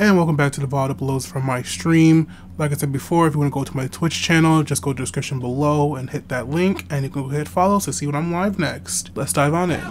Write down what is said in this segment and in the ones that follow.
And welcome back to the VOD uploads from my stream. Like I said before, if you want to go to my Twitch channel, just go to the description below and hit that link, and you can go ahead and follow to see when I'm live next. Let's dive on in.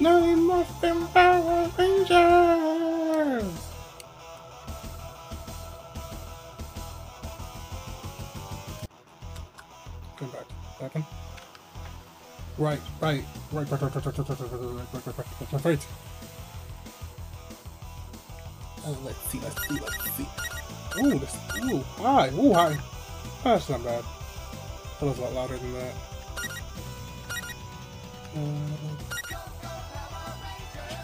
Nine Muffin Power Rangers! Come back. Back in. Right, right, right, right, right, right, right, right, right, right, right, right. Oh, let's see. Ooh, this, ooh, hi. That's not bad. That was a lot louder than that.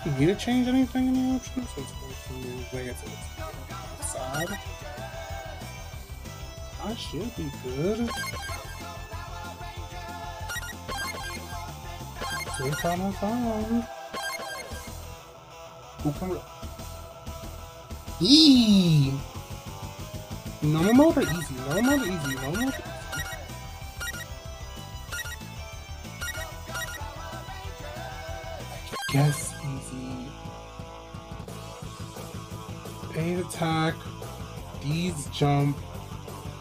Do you need to change anything in the options? So it's supposed to move there to the side. I should be good. Sweet on my phone. Who can... Eee! Normal mode or easy? I guess. Pain attack, D's jump,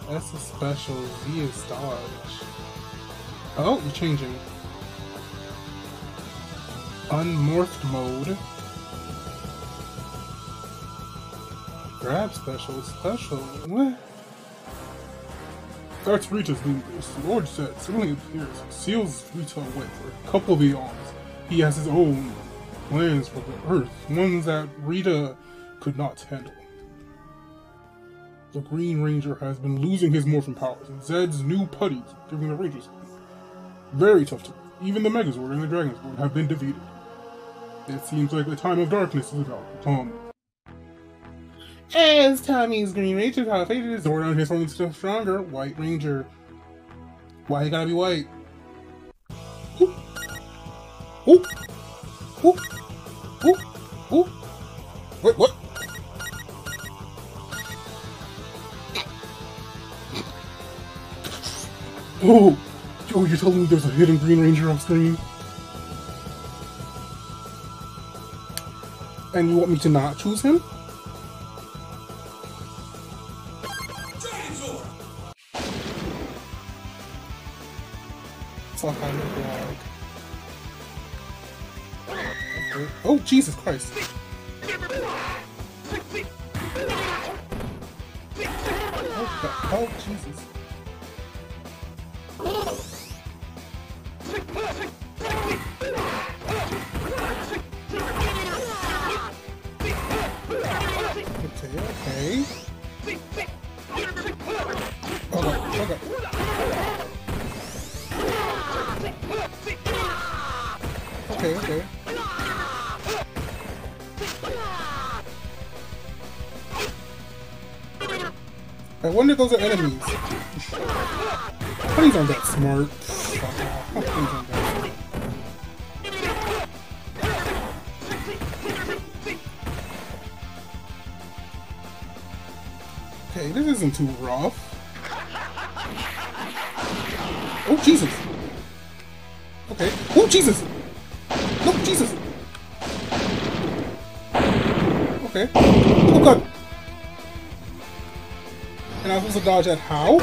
that's a special, Z is dodge. Oh, you're changing. Unmorphed mode. Grab special. What? That's Rita's leaders. Lord Zedd suddenly appears, seals Rita with a couple of the arms. He has his own plans for the Earth, ones that Rita could not handle. The Green Ranger has been losing his morphing powers, and Zed's new putties, giving the Rangers very tough to win. Even the Megazord and the Dragonzord have been defeated. It seems like the time of darkness is about to come. As Tommy's Green Ranger has defeated Zordon, his only still stronger White Ranger. Why he gotta be white? Oop. Oop. Oop. Oop. Oop. Wait, what? Oh, yo, you're telling me there's a hidden Green Ranger off screen? And you want me to not choose him? Dragonzord! Fuck, I'm a dog. Oh, Jesus Christ. Oh, Jesus. Okay. Okay. Okay. I wonder if those are enemies. Please aren't that smart. Okay, this isn't too rough. Oh, Jesus! Okay. Oh, Jesus! No, Jesus! Okay. Oh, God! And I was supposed to dodge that how?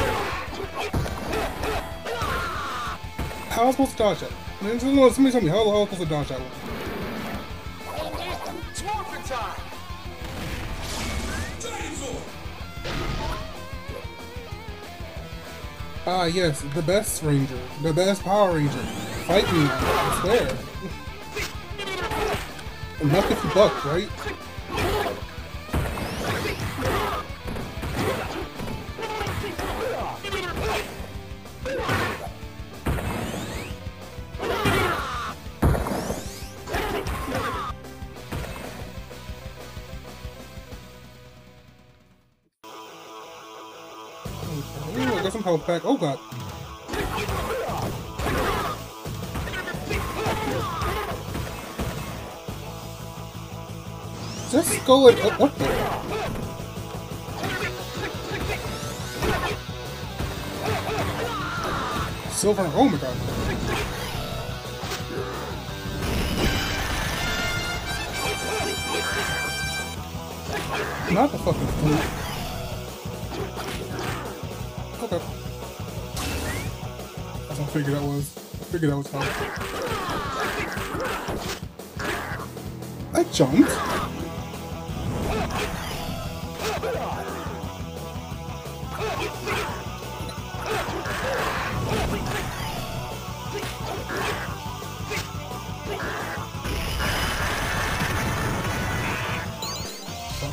How was I supposed to dodge that? Somebody tell me, how was I supposed to dodge that one? It's morphin' time! Ah, yes, the best Ranger. The best Power Ranger. Fight me, I swear. Enough if you buck, right? Ooh, I got some health back. Oh god. Just go and what the? Silver, oh my god. Not the fucking food. Okay. I don't figure that was. I figured that was hard. I jumped.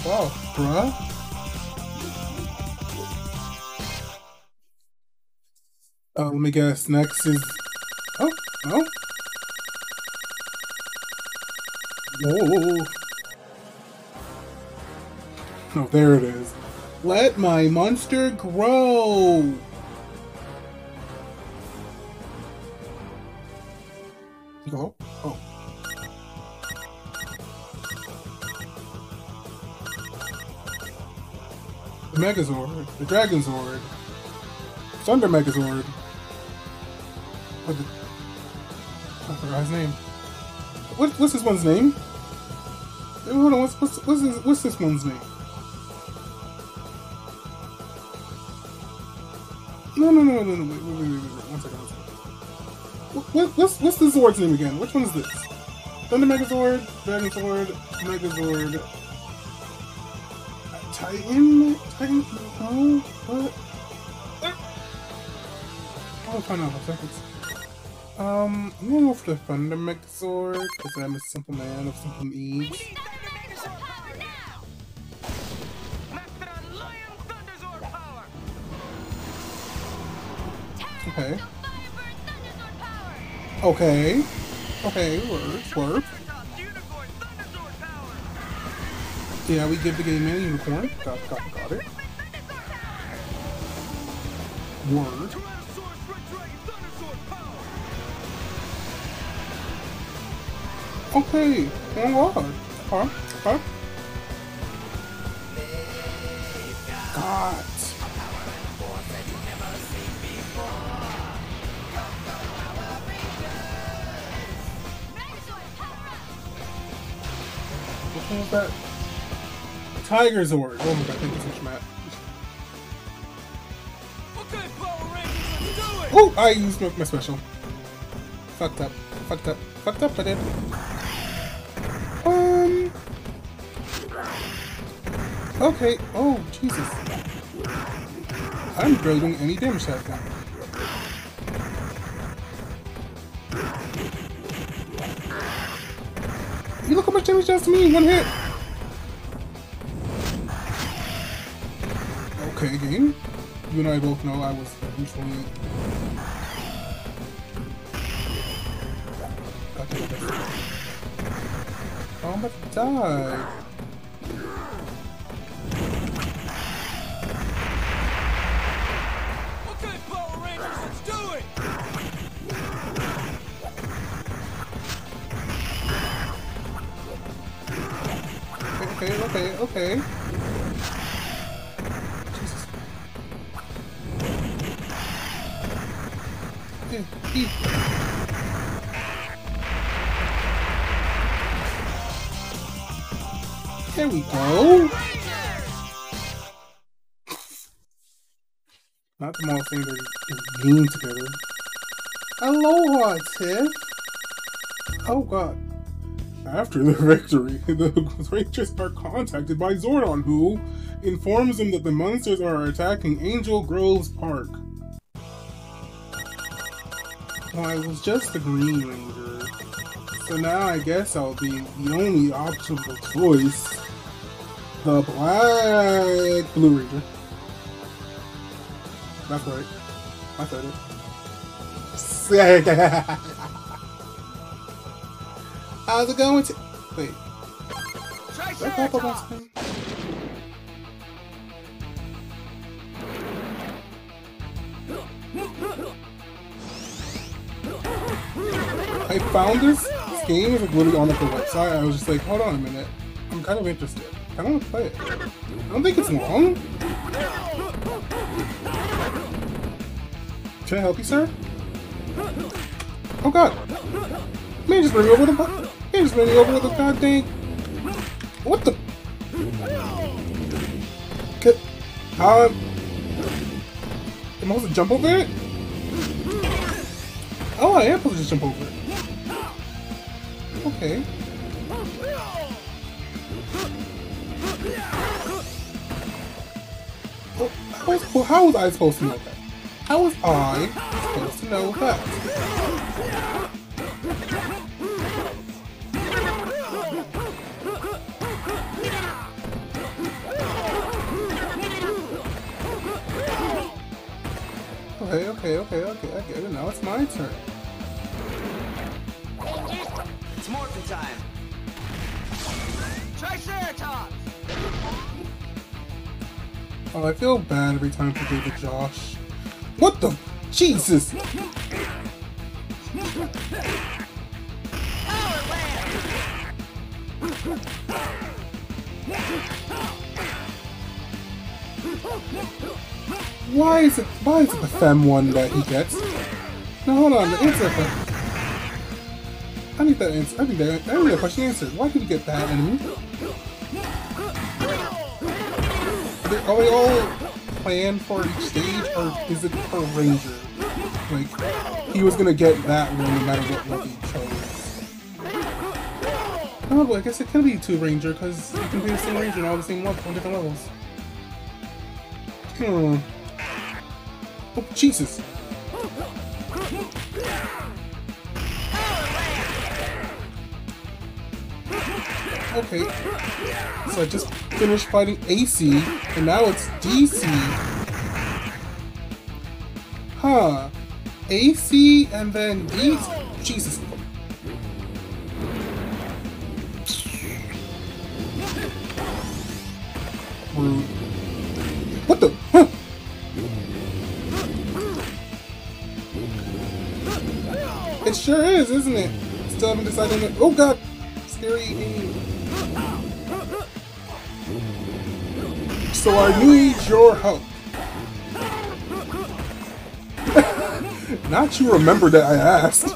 Wow, bruh. Let me guess. Next is. Oh, no. Whoa. No, there it is. Let my monster grow. Go. Oh. The Megazord, the Dragonzord, Thunder Megazord. What the... I forgot his name. What's this one's name? Wait, hold on, what's this one's name? No, wait, 1 second. What's the Zord's name again? Which one is this? Thunder Megazord, Dragonzord, Megazord. Titan? No, what? I'll find out in a second. I'm gonna go for the Thunder Megazord, because I'm a simple man of simple needs. We need Thunder Megazord power now! Master Lion Thunderzord power! Okay. Okay. Okay, work. Yeah, we give the game man a unicorn. Got it. Word. Okay. Oh god. Huh? God. What was that? Tiger Zord! Oh my god, thank you so much, Matt. Okay, Power Rangers, let's do it! Oh, I used my special. Fucked up, I did. Okay, oh, Jesus. I'm barely doing any damage to that guy. You look how much damage does to me in one hit! Okay, game. You and I both know I was usually. Oh, I'm about to die. Okay, Power Rangers, let's do it. Okay. There we go. Not the most thing they're game together. Aloha, Tiff. Oh god. After the victory, the Rangers are contacted by Zordon, who informs them that the monsters are attacking Angel Grove's park. Well, I was just the Green Ranger, so now I guess I'll be the only optional choice, the Black Blue Ranger. That's right, I said it. How's it going to... wait. Did I pop up on screen? I found this game, like, literally on, like, the website. I was just like, hold on a minute, I'm kind of interested. I don't want to play it. I don't think it's long. Can I help you, sir? Oh god! Man, just ran me over the god dang. What the? Could, am I supposed to jump over it? Oh, I am supposed to jump over it. Okay. Well, how was I supposed to know that? How was I supposed to know that? Okay, I get it. Now it's my turn. It's morphin' time. Triceratops! Oh, I feel bad every time I do the Josh. What the? Jesus! Why is it the femme one that he gets? No, hold on, the answer. I need that answer. I need that question answered. Why did he get that enemy? Are we all planned for each stage, or is it per ranger? Like, he was gonna get that one no matter what one he chose. Oh, well, I guess it can be two ranger, because you can be the same ranger and all the same level on different levels. Hmm. Oh, Jesus! Okay, so I just finished fighting AC, and now it's DC. Huh. AC and then DC. Jesus. Rude. What the? Huh? It sure is, isn't it? Still haven't decided on it. Oh god! Scary game. So I need your help. Not you remember that I asked.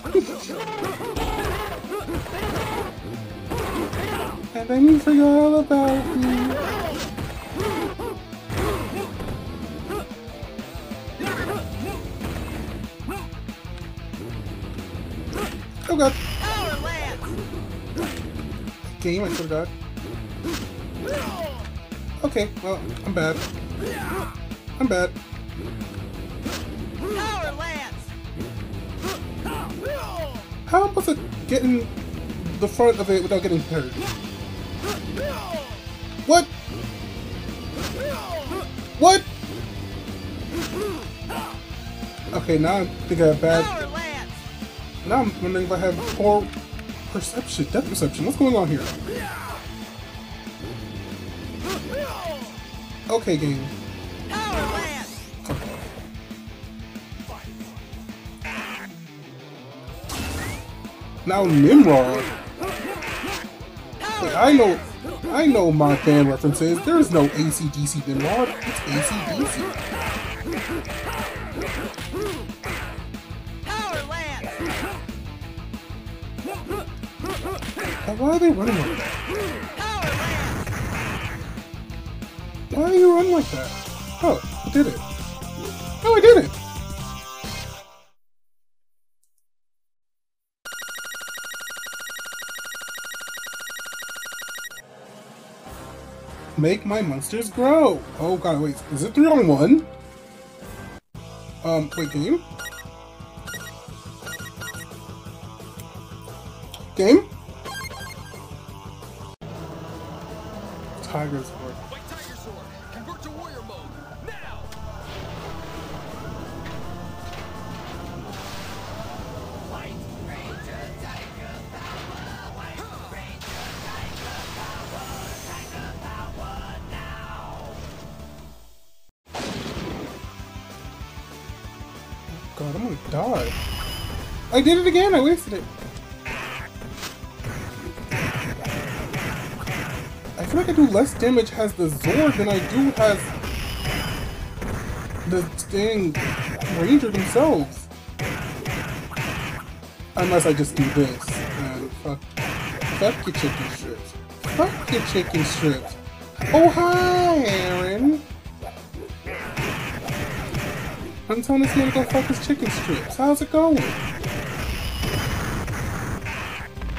And then you forgot all about me. Oh god. Game, I forgot. Okay, well, I'm bad. I'm bad. Power Lance. How am I supposed to get in the front of it without getting hurt? What? What? Okay, now I think I have bad. Now I'm wondering if I have poor perception, depth perception. What's going on here? Okay, game. Power Lance. Okay. Now Nimrod. Wait, I know my fan references. There is no ACDC Nimrod. It's ACDC. Power Lance. Why are they running like that? Why do you run like that? Oh, I did it. No, I did it! Make my monsters grow! Oh god, wait, is it 3-on-1? Wait, game? Game? Tiger's Ward. God, I'm gonna die. I did it again, I wasted it. feel like I do less damage as the Zord than I do as the dang Ranger themselves. Unless I just do this. And fuck your chicken strips. Fuck your chicken strips. Oh, hi, Aaron. I'm telling this man to go fuck his chicken strips. How's it going?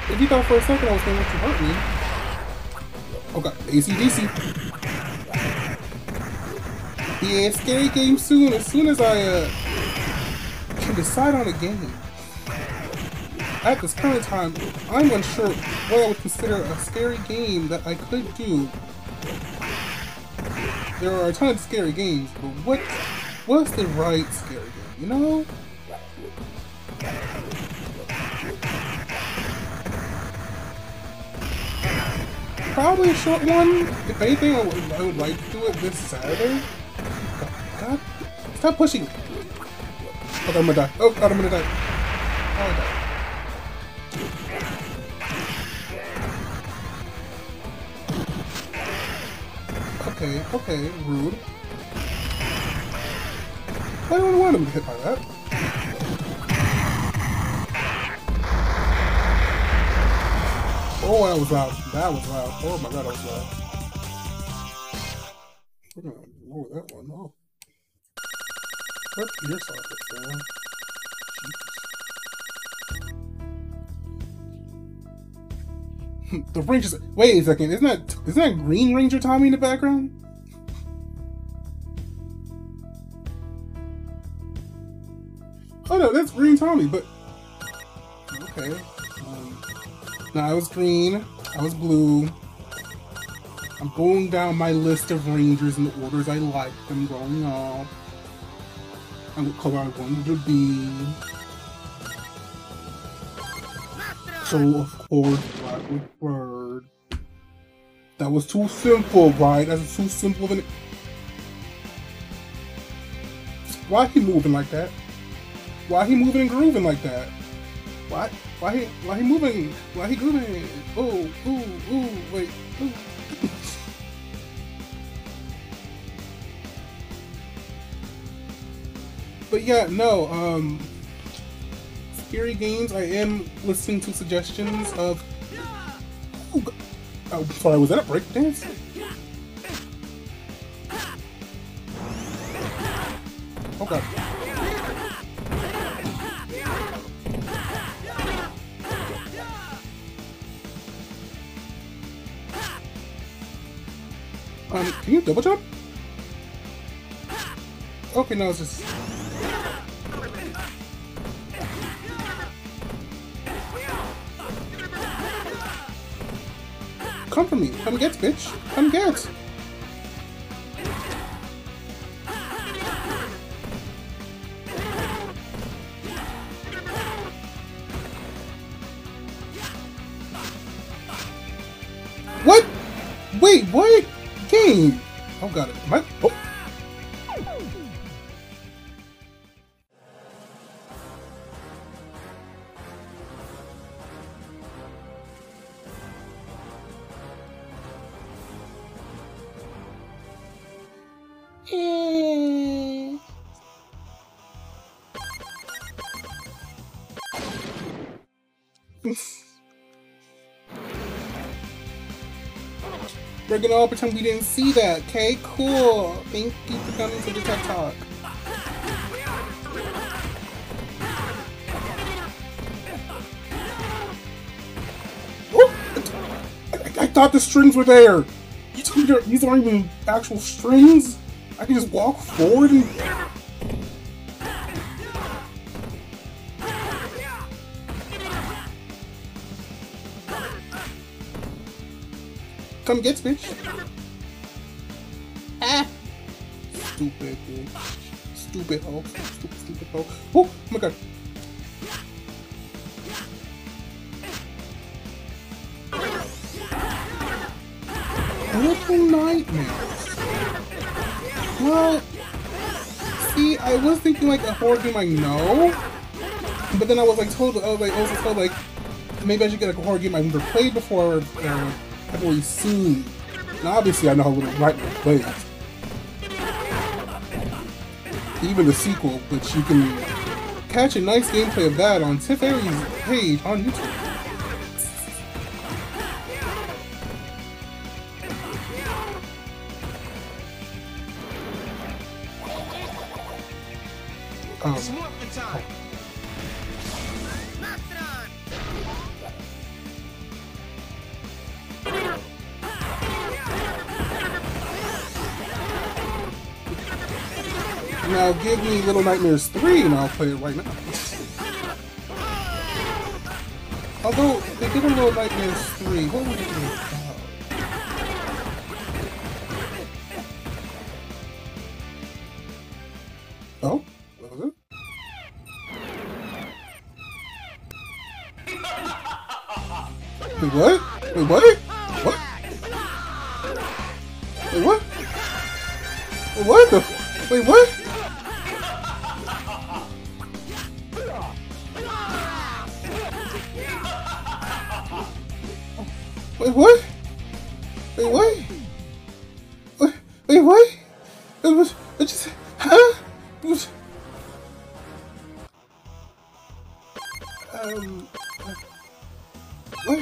If you thought for a second I was going to let you hurt me. Okay, ACDC. Yeah, scary game soon. As soon as I can decide on a game. At this current time, I'm unsure what I would consider a scary game that I could do. There are a ton of scary games, but what's the right scary game, you know? Probably a short one. If anything, I would like to do it this Saturday. God, stop pushing me. Okay, I'm gonna die. Oh God, I'm gonna die. I'm gonna die. Okay, okay, rude. I don't want him to be hit by that. Oh, that was loud. That was loud. Oh my God, that was loud. We're gonna lower that one off. Rip your socket down. Jesus. The Rangers. Wait a second. Isn't that Green Ranger Tommy in the background? Oh no, that's Green Tommy. But okay. No, I was green, I was blue. I'm going down my list of Rangers in the orders I like them growing up. And what color I wanted to be. So, of course, black with bird. That was too simple, right? That was too simple of an... Why he moving like that? Why he moving and grooving like that? Why? Why he moving? Why he grooving? Oh, ooh, ooh, wait. Ooh. But yeah, no. Scary games. I am listening to suggestions of. Ooh, oh, sorry. Was that a break dance? Okay. Can you double jump? Okay, now it's just... Come for me. Come get, bitch. Come get. What? Wait, what? Game. Oh, got it. My, oh. We're gonna all pretend we didn't see that, okay? Cool. Thank you for coming to the Tech Talk. Oh! I thought the strings were there! You told me these aren't even actual strings? I can just walk forward and... Come get, bitch. Ah! Stupid, bitch. Stupid hoe. Stupid, stupid hoe. Oh my God. Little nightmares. Well, see, I was thinking like a horror game, like no. But then I was like told, I was like also told like maybe I should get like a horror game I've never played before. I've already seen. Now obviously I know how Little Nightmare plays. Even the sequel, but you can catch a nice gameplay of that on Tiff Aries' page on YouTube. Now give me Little Nightmares 3 and I'll play it right now. Although, if they give a Little Nightmares 3, what would it be? Oh? That was it? Wait, what? Wait, what? What? Wait, what? Wait, what the f- Wait, what? Wait, what? Wait, what? Wait, wait, what? It just, huh? It was, what?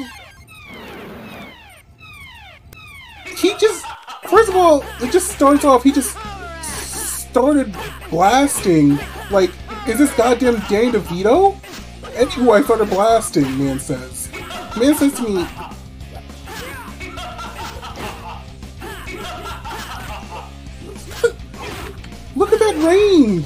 He just, first of all, it just starts off, he just started blasting. Like, is this goddamn Danny DeVito? Anyway, I started blasting, man says. Man says to me, look at that range!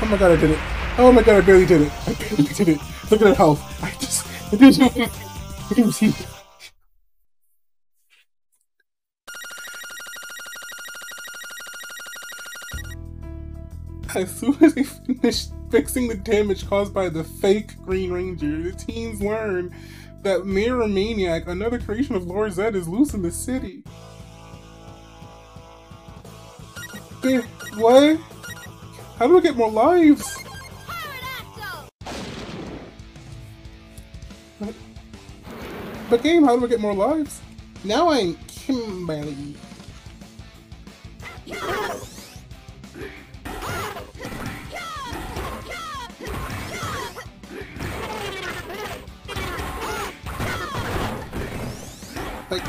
Oh my god, I did it. Oh my god, I barely did it. I barely did it. Look at her health. I just... I didn't see it. As soon as they finish fixing the damage caused by the fake Green Ranger, the teens learn that Mirror Maniac, another creation of Lord Zedd, is loose in the city. They, what? How do I get more lives? But game, how do I get more lives? Now I'm Kimberly. Like,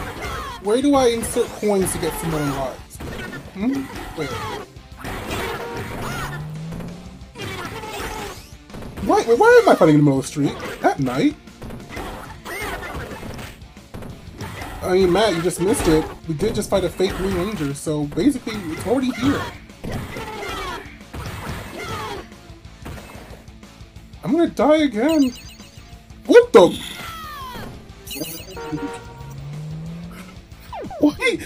where do I insert coins to get some more lives? Hmm? Wait. Wait, why am I fighting in the middle of the street? At night? I mean, Matt, you just missed it. We did just fight a fake Green Ranger, so basically, it's already here. I'm gonna die again. What the? Why?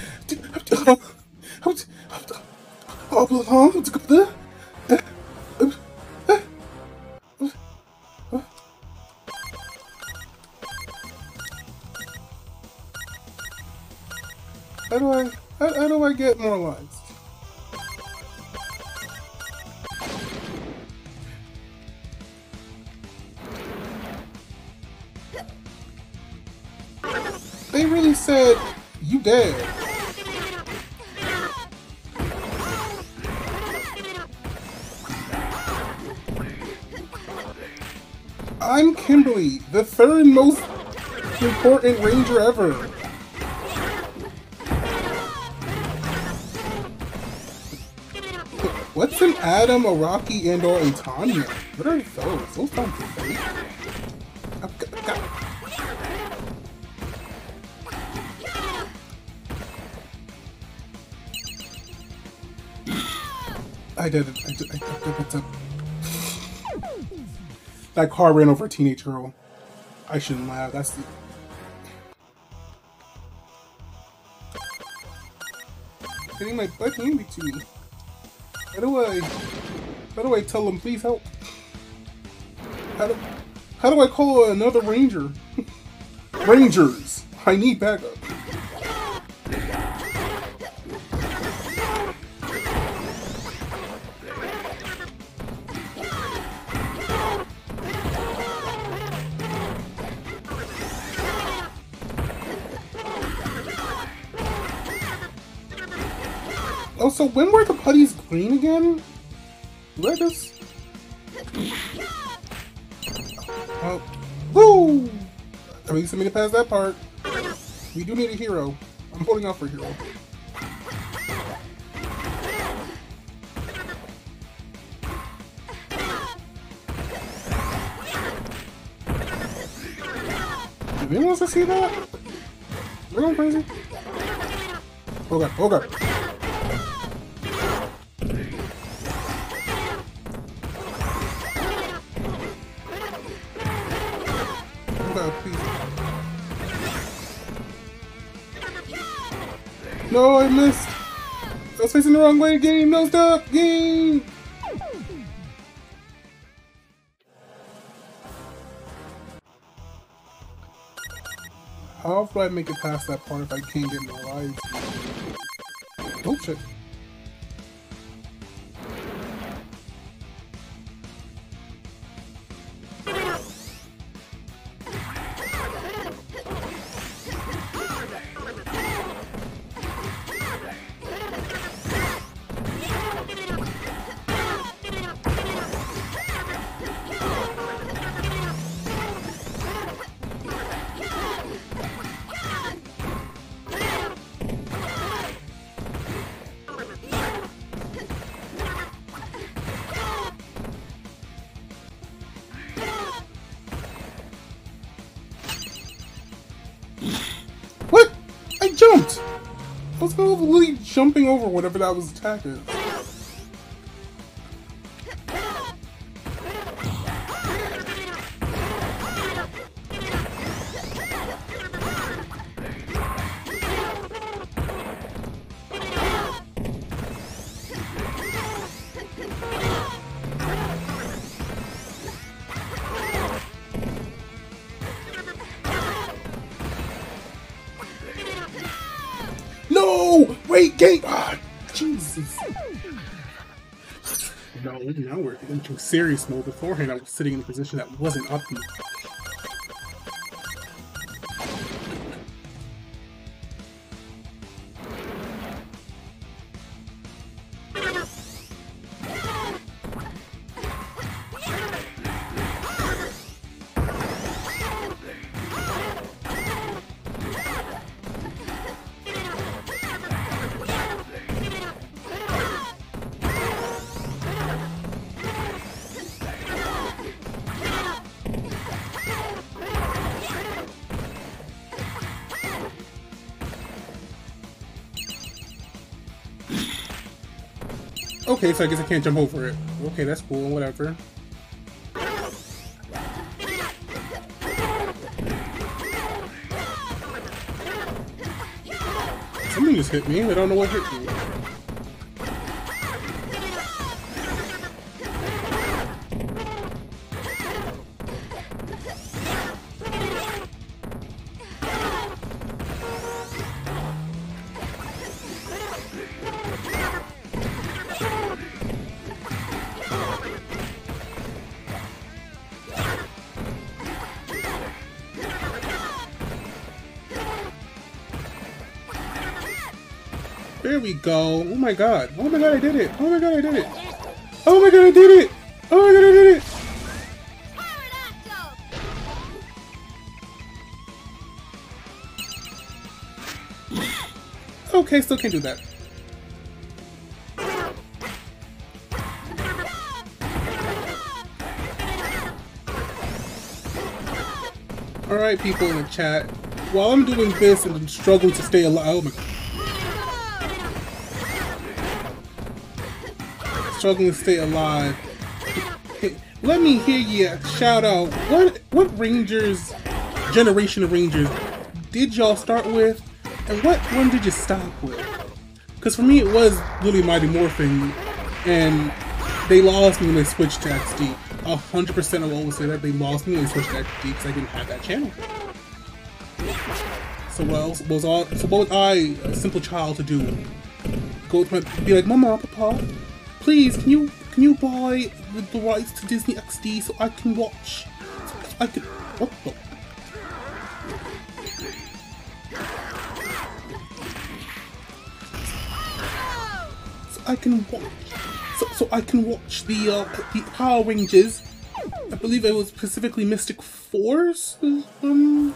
How do I get more lives? They really said you dead. I'm Kimberly, the third most important ranger ever. What's an Adam, a Rocky, and or a Tanya? What are those? Those sound fake. I did it. I did it. That car ran over a teenage girl. I shouldn't laugh. That's the... Getting my butt handed to me. How do I tell them, please help? How do I call another ranger? Rangers! I need backup. Also, when were the putties green again? Lettuce? Oh. Woo! That makes me to pass that part. We do need a hero. I'm holding out for a hero. If anyone wants to see that? We're going crazy. Oh god, oh god. Oh god, please. No, I missed. I was facing the wrong way. Game, no stop. Game. How do I make it past that part if I can't get my lives? Oh shit. Jumping over whatever that was attacking. Now we're into serious mode. Beforehand, I was sitting in a position that wasn't optimal. Okay, so I guess I can't jump over it. Okay, that's cool, whatever. Something just hit me, I don't know what hit me. We go. Oh my god. Oh my god, I did it. Oh my god, I did it. Oh my god, I did it. Oh my god, I did it. Okay, still can't do that. Alright, people in the chat. While I'm doing this and struggling to stay alive. Oh my god. Struggling to stay alive. Let me hear you shout out. What Rangers, generation of Rangers, did y'all start with, and what one did you stop with? Because for me, it was really Mighty Morphin, and they lost me when they switched to XD. 100% I will say that they lost me when they switched to XD because I didn't have that channel. So what else was all? So what was I, a simple child, to do? Go to my, be like, Mama, Papa. Please, can you buy the rights to Disney XD so I can watch? So I can. What the? I can watch, so I can watch the Power Rangers. I believe it was specifically Mystic Force. That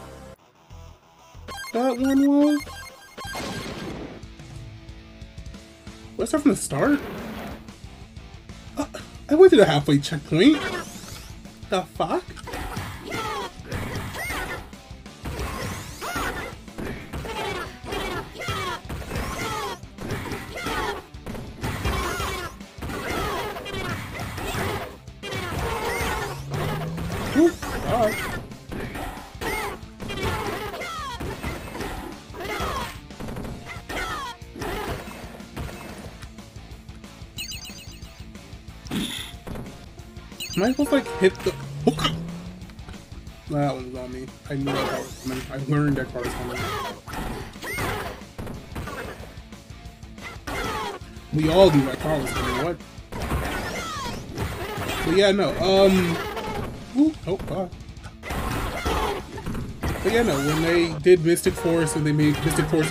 one was. Let's start from the start. I went to the halfway checkpoint. The fuck? Am I supposed to, like, hit the hook? That one's on me. I knew that car was coming. I learned that car was coming. We all knew that car was coming. What? But yeah, no. Ooh, oh, God. But yeah, no. When they did Mystic Force and they made Mystic Force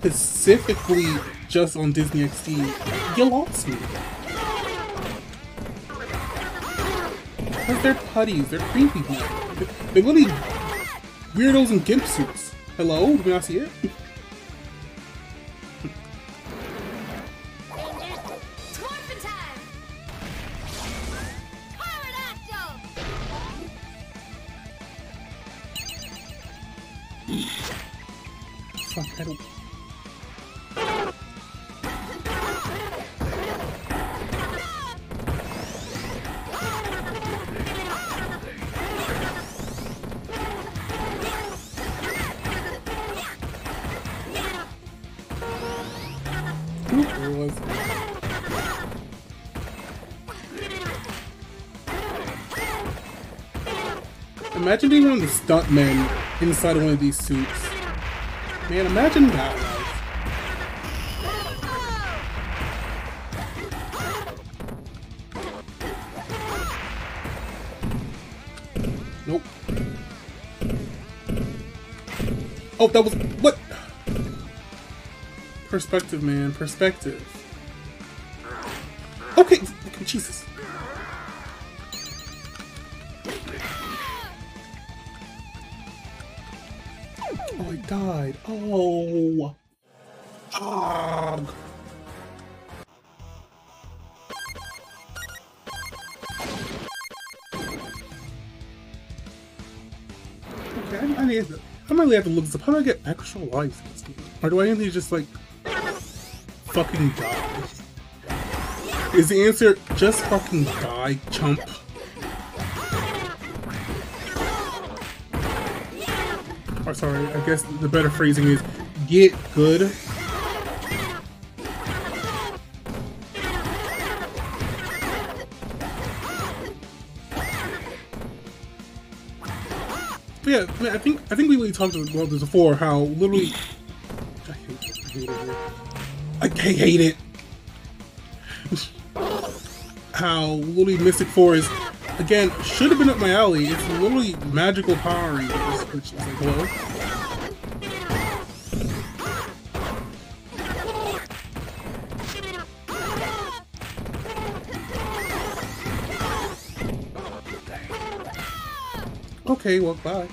specifically just on Disney XD, you lost me. Because they're putties, they're creepy people. They're literally weirdos in gimp suits. Hello? Did we not see it? Imagine being one of the stuntmen inside of one of these suits. Man, imagine that life. Nope. Oh, that was... what? Perspective, man. Perspective. Okay, Jesus. Died. Oh. Okay, I need to, I might have to look this up. How do I get extra life in this game? Or do I need to just like fucking die? Is the answer just fucking die, chump? Oh, sorry, I guess the better phrasing is, get good. But yeah, I think we really talked about this before, how literally... I hate it. How literally Mystic Force, again, should have been up my alley. It's literally magical Power Rangers, which is like, hello? Okay, well, bye.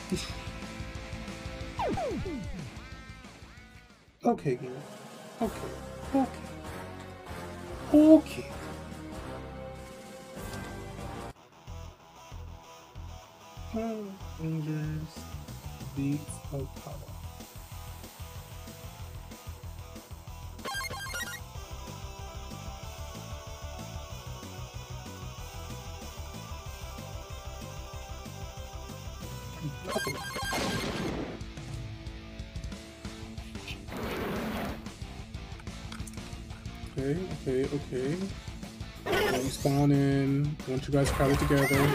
Okay, game. Okay. Okay. Okay. Power Rangers, Beats of Power. Okay, okay, okay. Don't spawn in. I want you guys to crowd it together.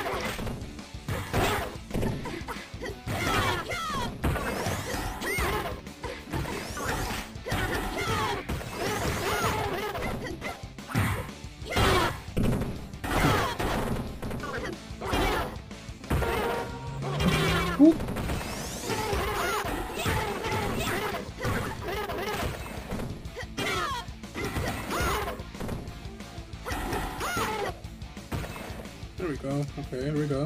There we go. Okay, here we go.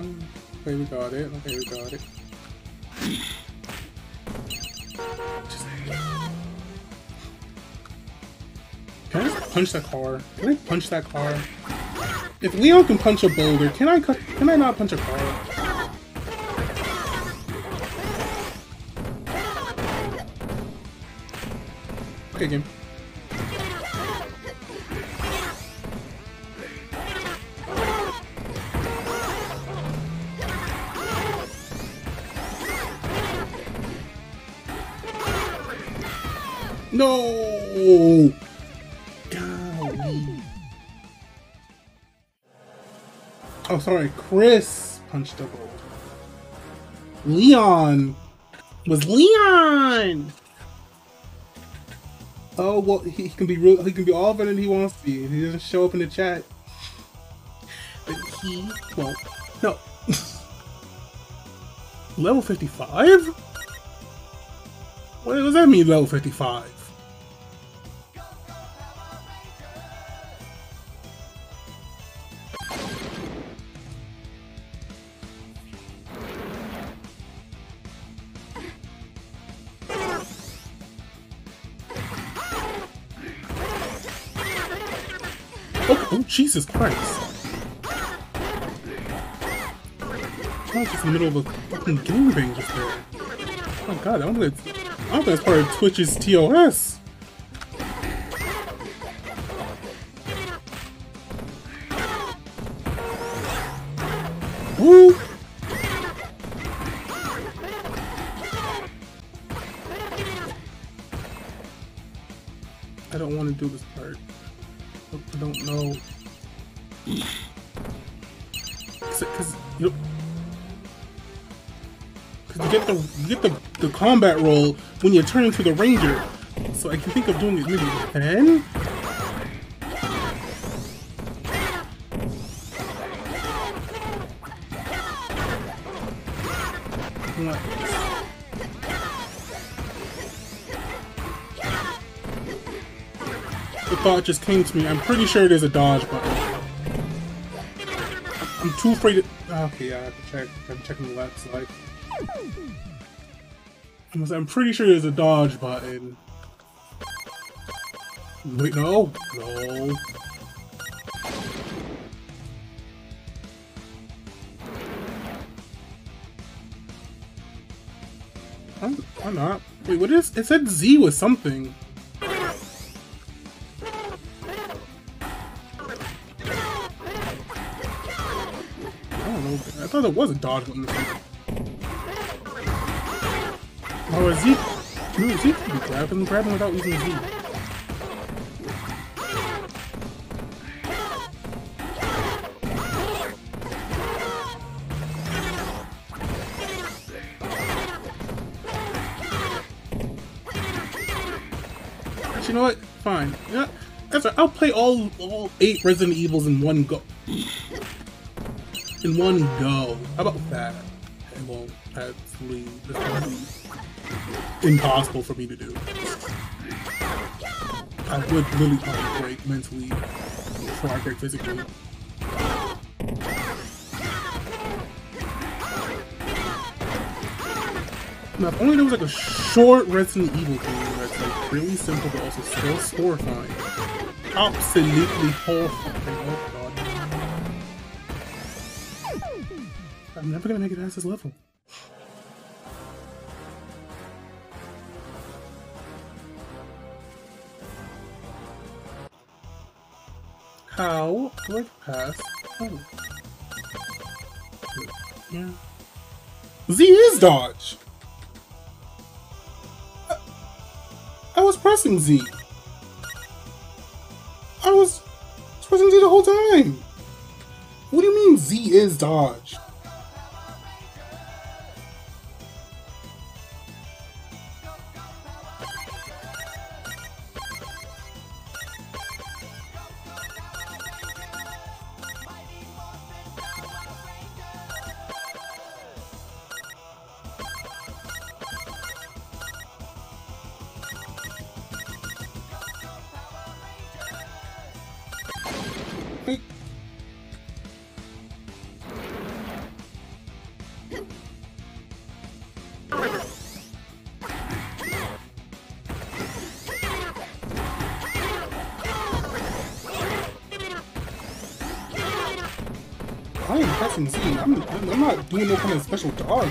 Okay, we got it. Okay, we got it. Can I just punch that car? Can I punch that car? If Leon can punch a boulder, can I not punch a car? Okay, game. No! Golly. Oh, sorry. Chris punched the ball. Leon! It was Leon! Oh, well, he can be all better than he wants to be. He doesn't show up in the chat. But he won't. No. Level 55? What does that mean, level 55? Jesus Christ. I'm just in the middle of a fucking gangbang just there. Oh my god, I don't think that's part of Twitch's TOS. Woo! I don't want to do this part. I don't know. Cause you know, you get the combat roll when you turn into the ranger. So I can think of doing it maybe then. The thought just came to me. I'm pretty sure there's a dodge button. I'm too afraid to... Okay, yeah, I have to check. I'm checking the left side. I'm pretty sure there's a dodge button. Wait, no. No. I'm not. Wait, what is... It said Z was something. I thought there was a dodge button. Oh, is he? Dude, is he grabbing without using Z? But you know what? Fine. Yeah, that's right. I'll play all 8 Resident Evils in one go. In one go. How about that? It won't. That's impossible for me to do. I would really probably break mentally before I break physically. Now, if only there was like a short Resident Evil game that's like really simple but also still horrifying. Absolutely horrifying. I'm never gonna make it past this level. How do I pass? Oh. Yeah. Z is dodge! I was pressing Z. I was pressing Z the whole time. What do you mean Z is dodge? I ain't pressing Z. I'm not doing no kind of special dodge.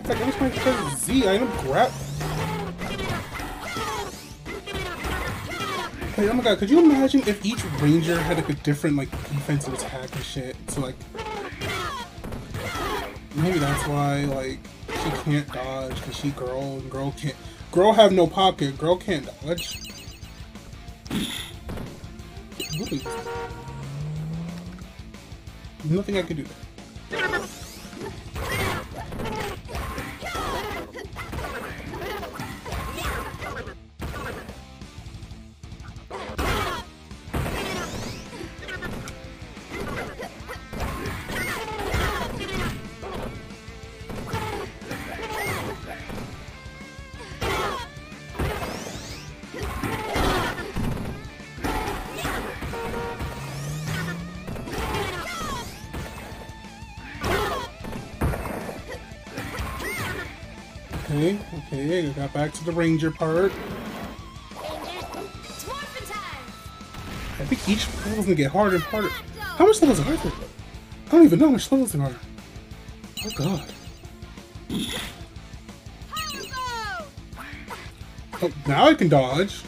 It's like I'm just trying to press Z. I don't grab. Like, oh my god, could you imagine if each ranger had like a different like defensive attack and shit? So like, maybe that's why like she can't dodge because she girl and girl can't. Girl have no pocket. Girl can't dodge. Really? Nothing I can do. Okay, we got back to the ranger part. I think each level's gonna get harder and harder. How much levels are there? I don't even know how much levels there are. Oh god. Oh, now I can dodge.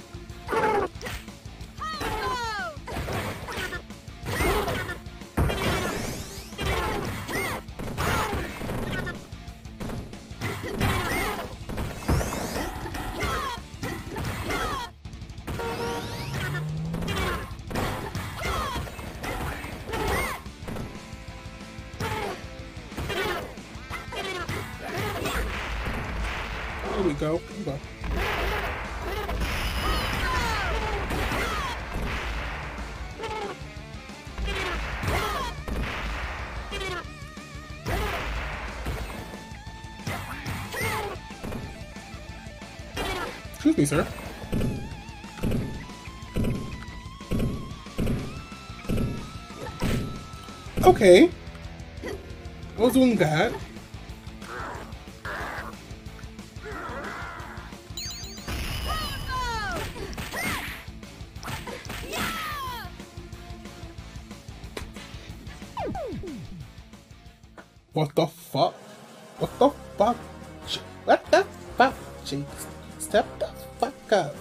Excuse me, sir. Okay. I was doing that. What the fuck? What the fuck? What the fuck? Jeez. Step the fuck up.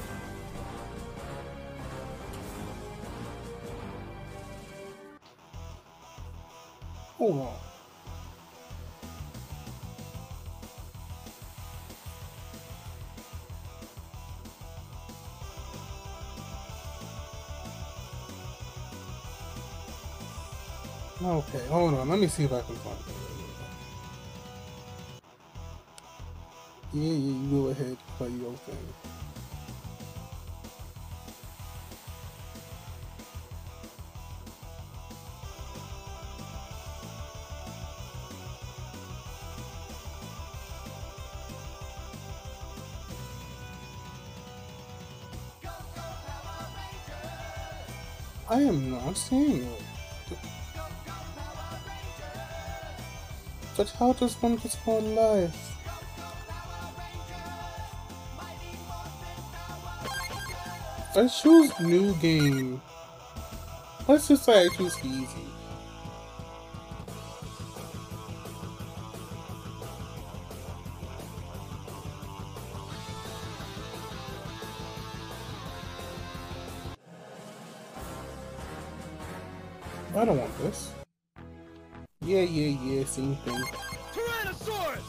Hold on. Okay, hold on. Let me see if I can find it. Yeah, you go ahead, play your thing. Go, go, Power Rangers! I am not seeing it. Go, go, Power Rangers! But how does one get more life? I choose new game. Let's just say I choose easy. I don't want this. Yeah, same thing. Tyrannosaurus!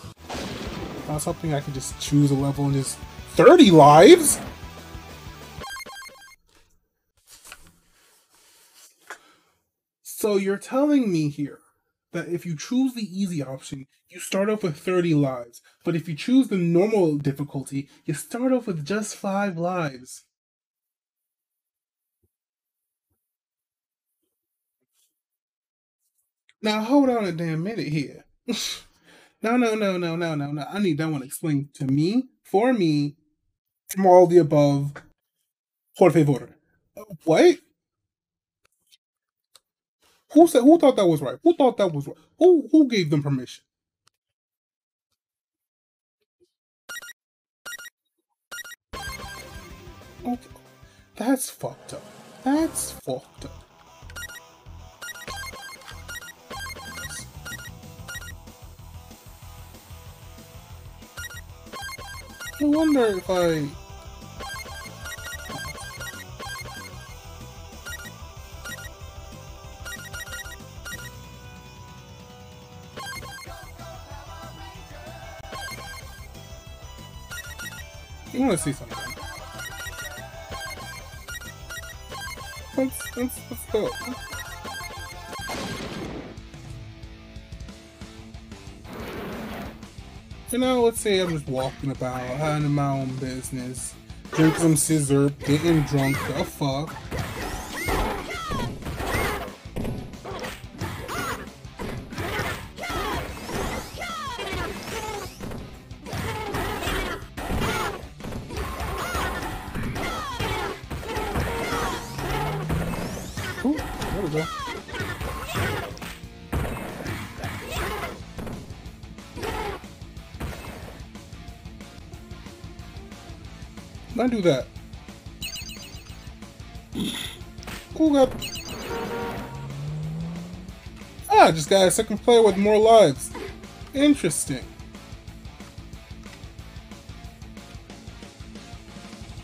Not something I can just choose a level and just 30 lives? So you're telling me here that if you choose the easy option, you start off with 30 lives. But if you choose the normal difficulty, you start off with just 5 lives. Now hold on a damn minute here. No. I need that one explained to me, for me, from all the above. Por favor. What? Who said? Who thought that was right? Who thought that was right? Who gave them permission? Okay. That's fucked up. That's fucked up. I wonder if I... You want to see something. Let's go. You know, let's say I'm just walking about, handling my own business, drinking some scissor, getting drunk, the fuck. I do that. Cool up. Ah, just got a second player with more lives. Interesting.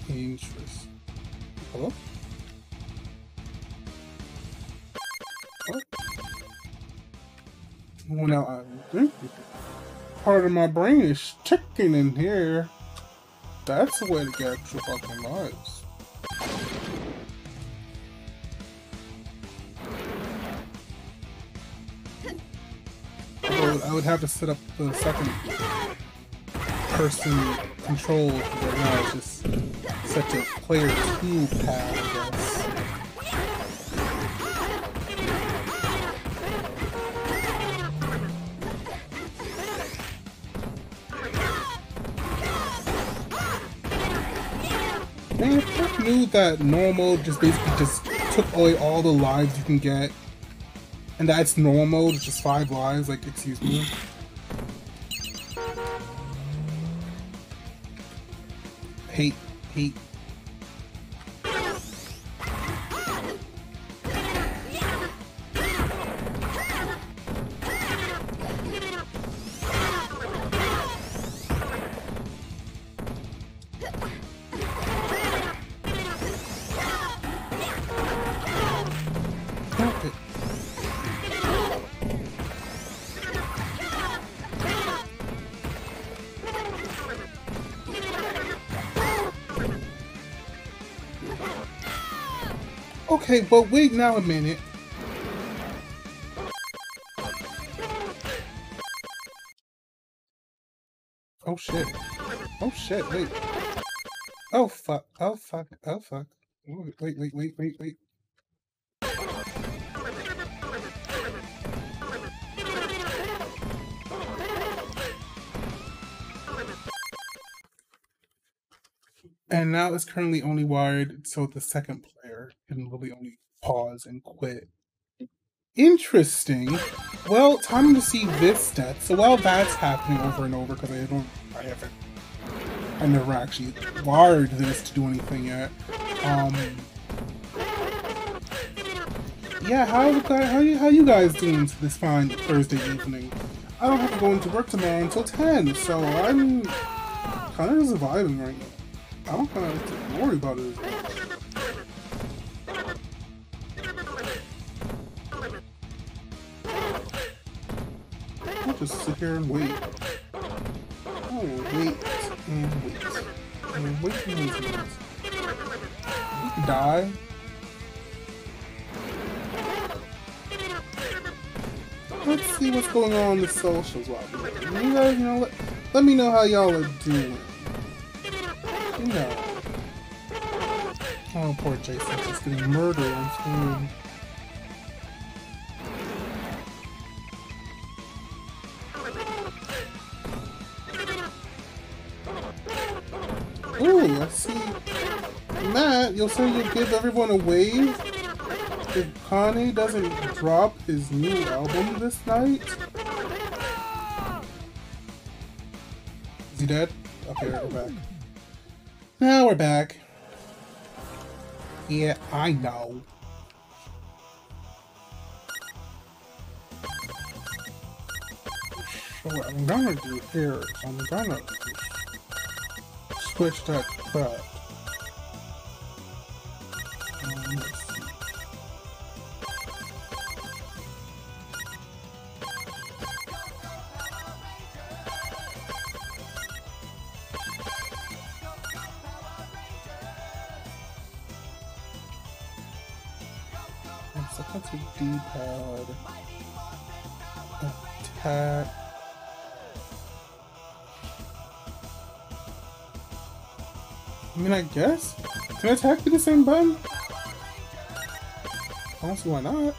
Interesting. Hello? Oh. Well, now I think part of my brain is ticking in here. That's the way to get extra fucking lives. I would have to set up the second person control right now. It's just set to player 2 pad, I guess. That normal just basically just took away all the lives you can get, and that's normal, just 5 lives, like, excuse me. Hate. Okay, but wait now a minute. Oh shit. Oh shit, wait. Oh fuck, oh fuck, oh fuck. Wait. And now it's currently only wired so the second player can really only pause and quit. Interesting. Well, time to see this death. So while that's happening over and over, because I never actually wired this to do anything yet. Yeah, how you guys doing this fine Thursday evening? I don't have to go into work tomorrow until 10, so I'm kind of surviving right now. I don't kind of have to worry about it as much. I'll just sit here and wait. Oh, wait. You can die. Let's see what's going on in the socials lobby. You guys, you know, let me know how y'all are doing. No. Oh, poor Jason's just getting murdered on screen. Ooh, I see. Matt, you'll say you give everyone a wave if Kanye doesn't drop his new album this night. Is he dead? Okay, we're back. Now we're back. Yeah, I know. So what I'm gonna do here is I'm gonna switch that butt. D-pad, attack, I mean I guess, can I attack with the same button? I don't see why not.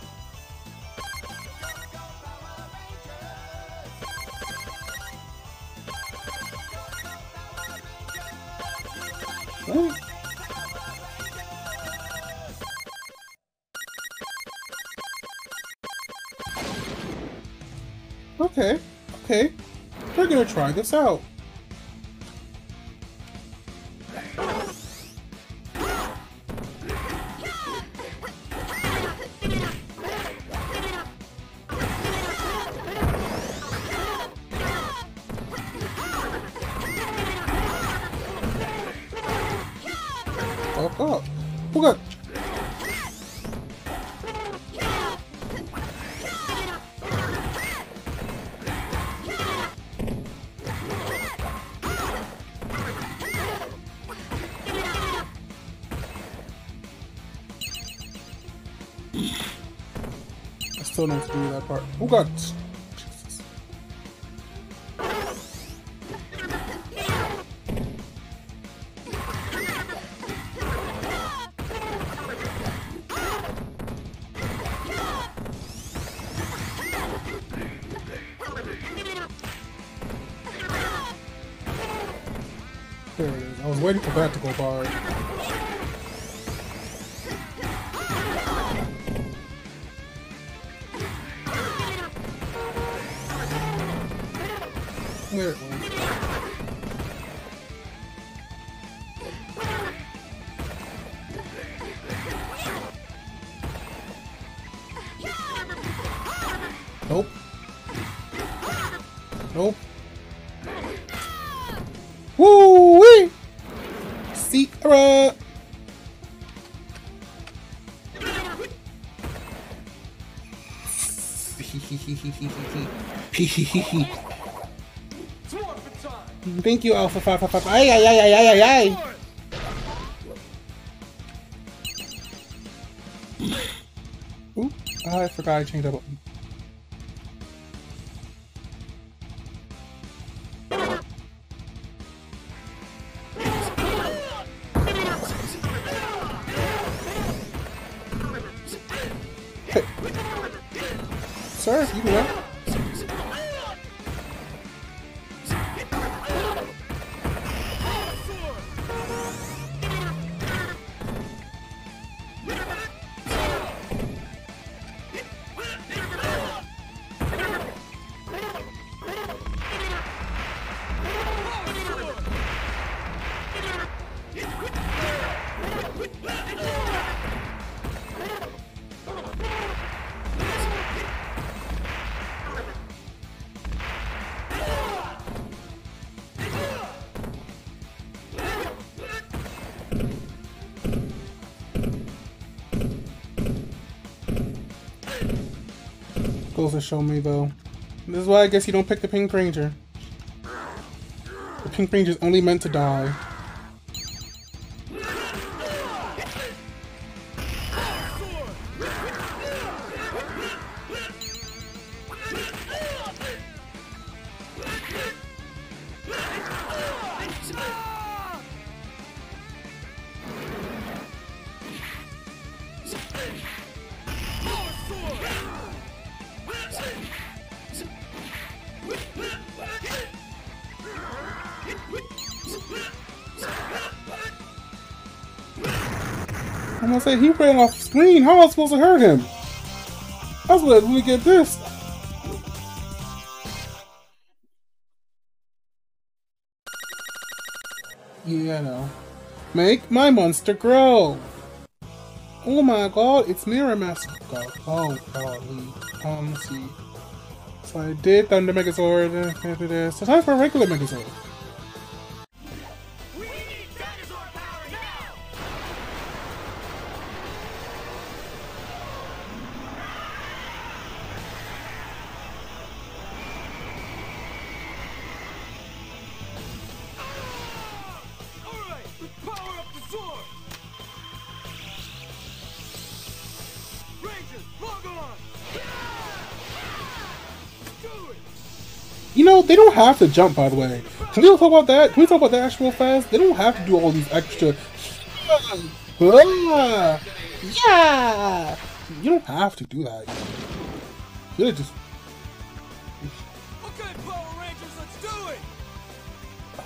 Okay, we're gonna try this out. I still don't do that part. Oh god! Jesus. There it is. I was waiting for that to go by. Thank you, Alpha 555. Ay, ay, ay, ay, ay, ay. Oop, I forgot I changed that button. To show me though. This is why I guess you don't pick the Pink Ranger. The Pink Ranger is only meant to die. He ran off screen. How am I supposed to hurt him? I was like, let me get this. Yeah, I know. Make my monster grow. Oh my god, it's Mirror Maniac. Oh god, let's see. So I did Thunder Megazord, after this. So time for a regular Megazord. We need Megazord power now! Alright, we power up the sword! Rangers, log on! You know, they don't have to jump, by the way. Can we talk about that? Can we talk about that actual fast? They don't have to do all these extra... Yeah! You don't have to do that. Really just... Okay, Power Rangers, let's do it!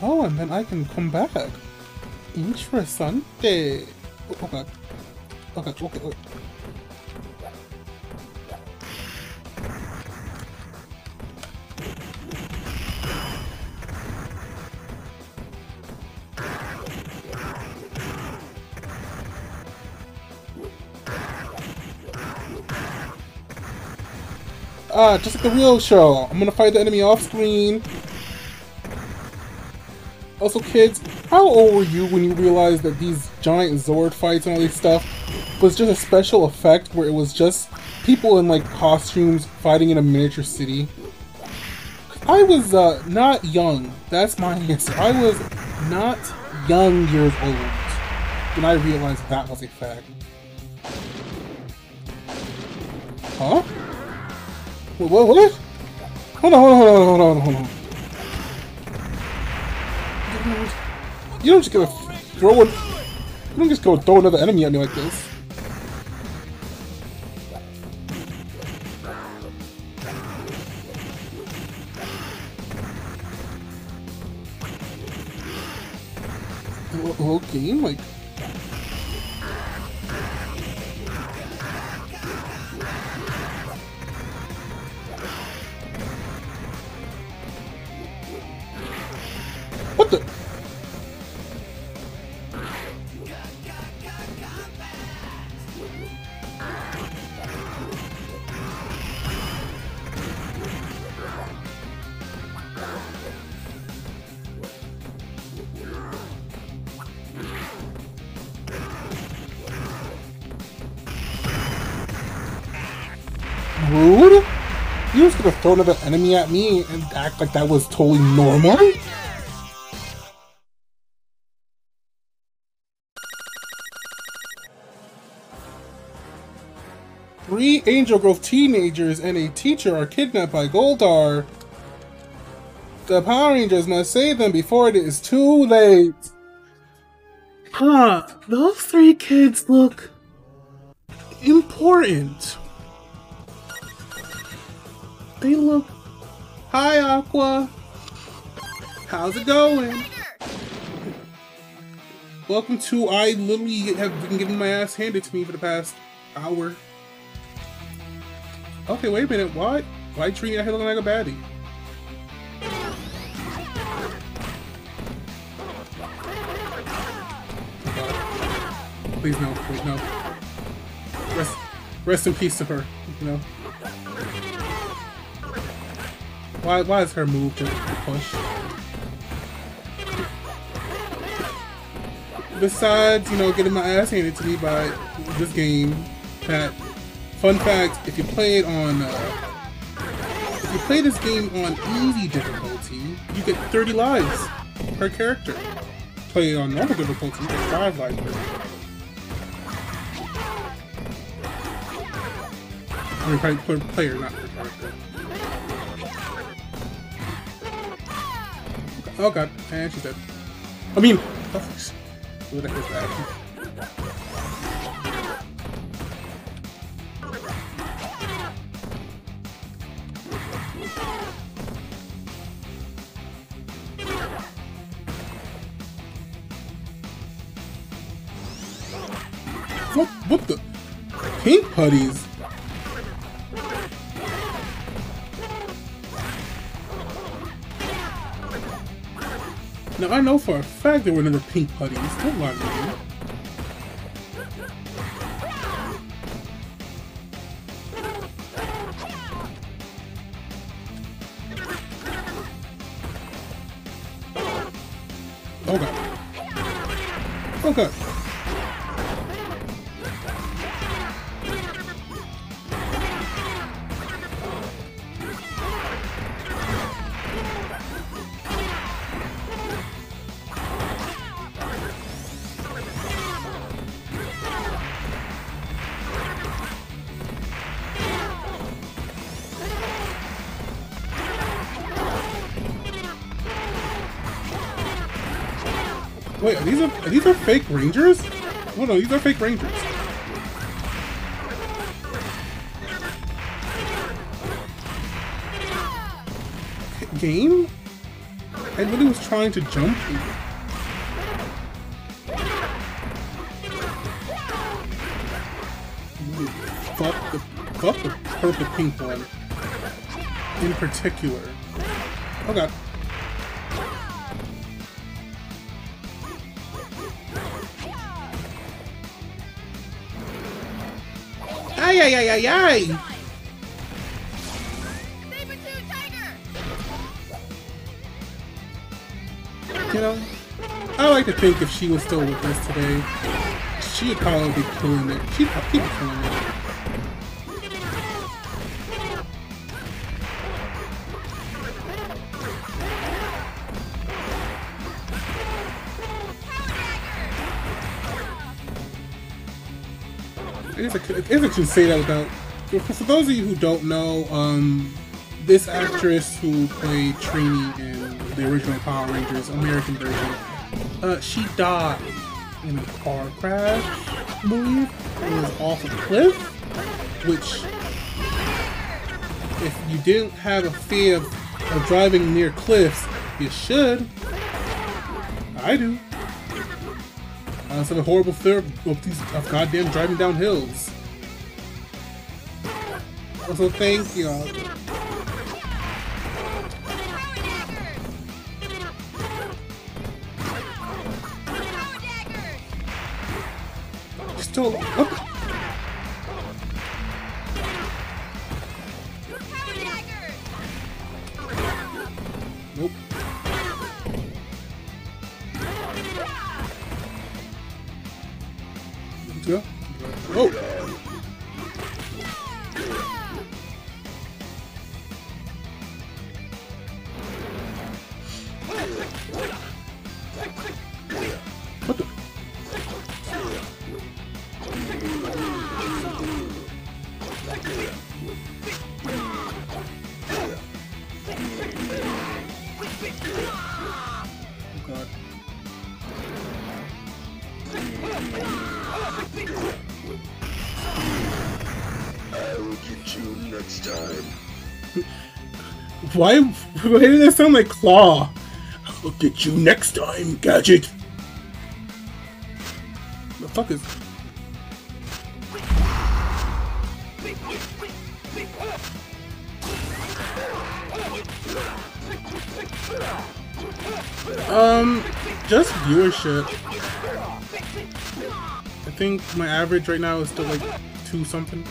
Oh, and then I can come back. Interesting. Okay. Okay, okay, okay. Ah, just like the real show. I'm gonna fight the enemy off screen. Also, kids, how old were you when you realized that these giant Zord fights and all this stuff was just a special effect where it was just people in like costumes fighting in a miniature city? I was not young. That's my answer. I was not young years old when I realized that was a fact. Huh? What? Hold on. You don't just gonna throw it. You don't just go throw another enemy at me like this. Whole game like. What the? Rude? You're just gonna throw another enemy at me and act like that was totally normal? Three Angel Grove teenagers and a teacher are kidnapped by Goldar. The Power Rangers must save them before it is too late. Huh, those three kids look... important. They look... Hi, Aqua. How's it going? Welcome to... I literally have been getting my ass handed to me for the past hour. Okay, wait a minute, what? Why treat me out here looking like a baddie? Please no, please no. Rest in peace to her, you know? Why is her move just a push? Besides, you know, getting my ass handed to me by this game that... Fun fact, if you play it on, if you play this game on easy difficulty, you get 30 lives per character. Play it on normal difficulty, you get 5 lives per character. I mean, probably per player, not per character. Oh god, and she's dead. I mean, what the heck is that? What the? Pink putties? Now I know for a fact there were another pink putties. Don't lie to me. Okay. Wait, are these fake Rangers? Oh no, these are fake Rangers. Game? I really was trying to jump. Fuck the purple pink one. In particular. Oh god. Ay, ay, ay, ay. You know, I like to think if she was still with us today, she'd probably be killing it. She'd probably be killing it. I guess I can say that without. For those of you who don't know, this actress who played Trini in the original Power Rangers American version, she died in a car crash, I believe. It was off a cliff, which, if you didn't have a fear of driving near cliffs, you should. I do. It's a horrible fear of goddamn driving down hills. Also, thank y'all. Still, look. Nope. Go. Oh! What the? Oh god. I will get you next time. Why did that sound like Claw? I'll get you next time, Gadget. The fuck is? Just viewership. I think my average right now is still like 2 something.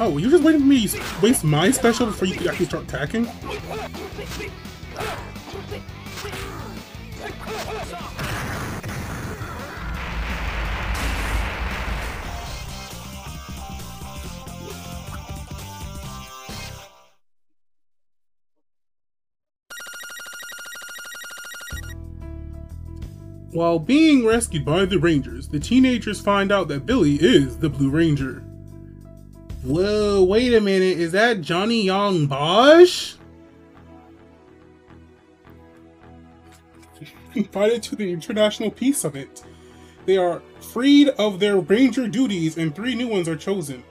Oh, you're just waiting for me to waste my special before you could actually start attacking? While being rescued by the Rangers, the teenagers find out that Billy is the Blue Ranger. Whoa, wait a minute, is that Johnny Yong Bosch? Invited to the International Peace Summit. They are freed of their Ranger duties and 3 new ones are chosen.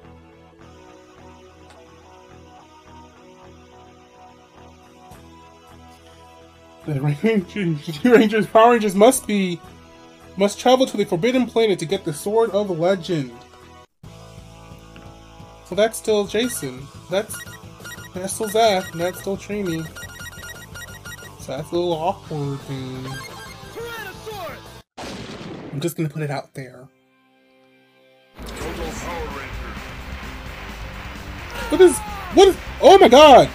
The Power Rangers must travel to the Forbidden Planet to get the Sword of Legend. So that's still Jason. That's still Zach. And that's still Trini. So that's a little awkward thing. I'm just gonna put it out there. Total Power Ranger. What is, oh my god!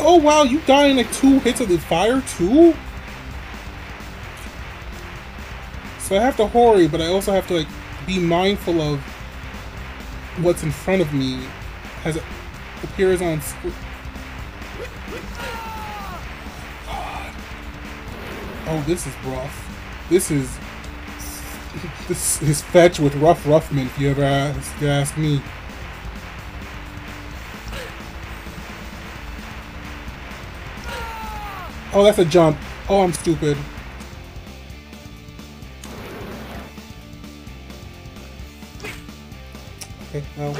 Oh wow, you die in like 2 hits of the fire too? So I have to hurry, but I also have to like be mindful of what's in front of me as it appears on screen. Oh, this is rough. This is fetch with rough men, if you ever ask me. Oh, that's a jump. Oh, I'm stupid. Okay, no.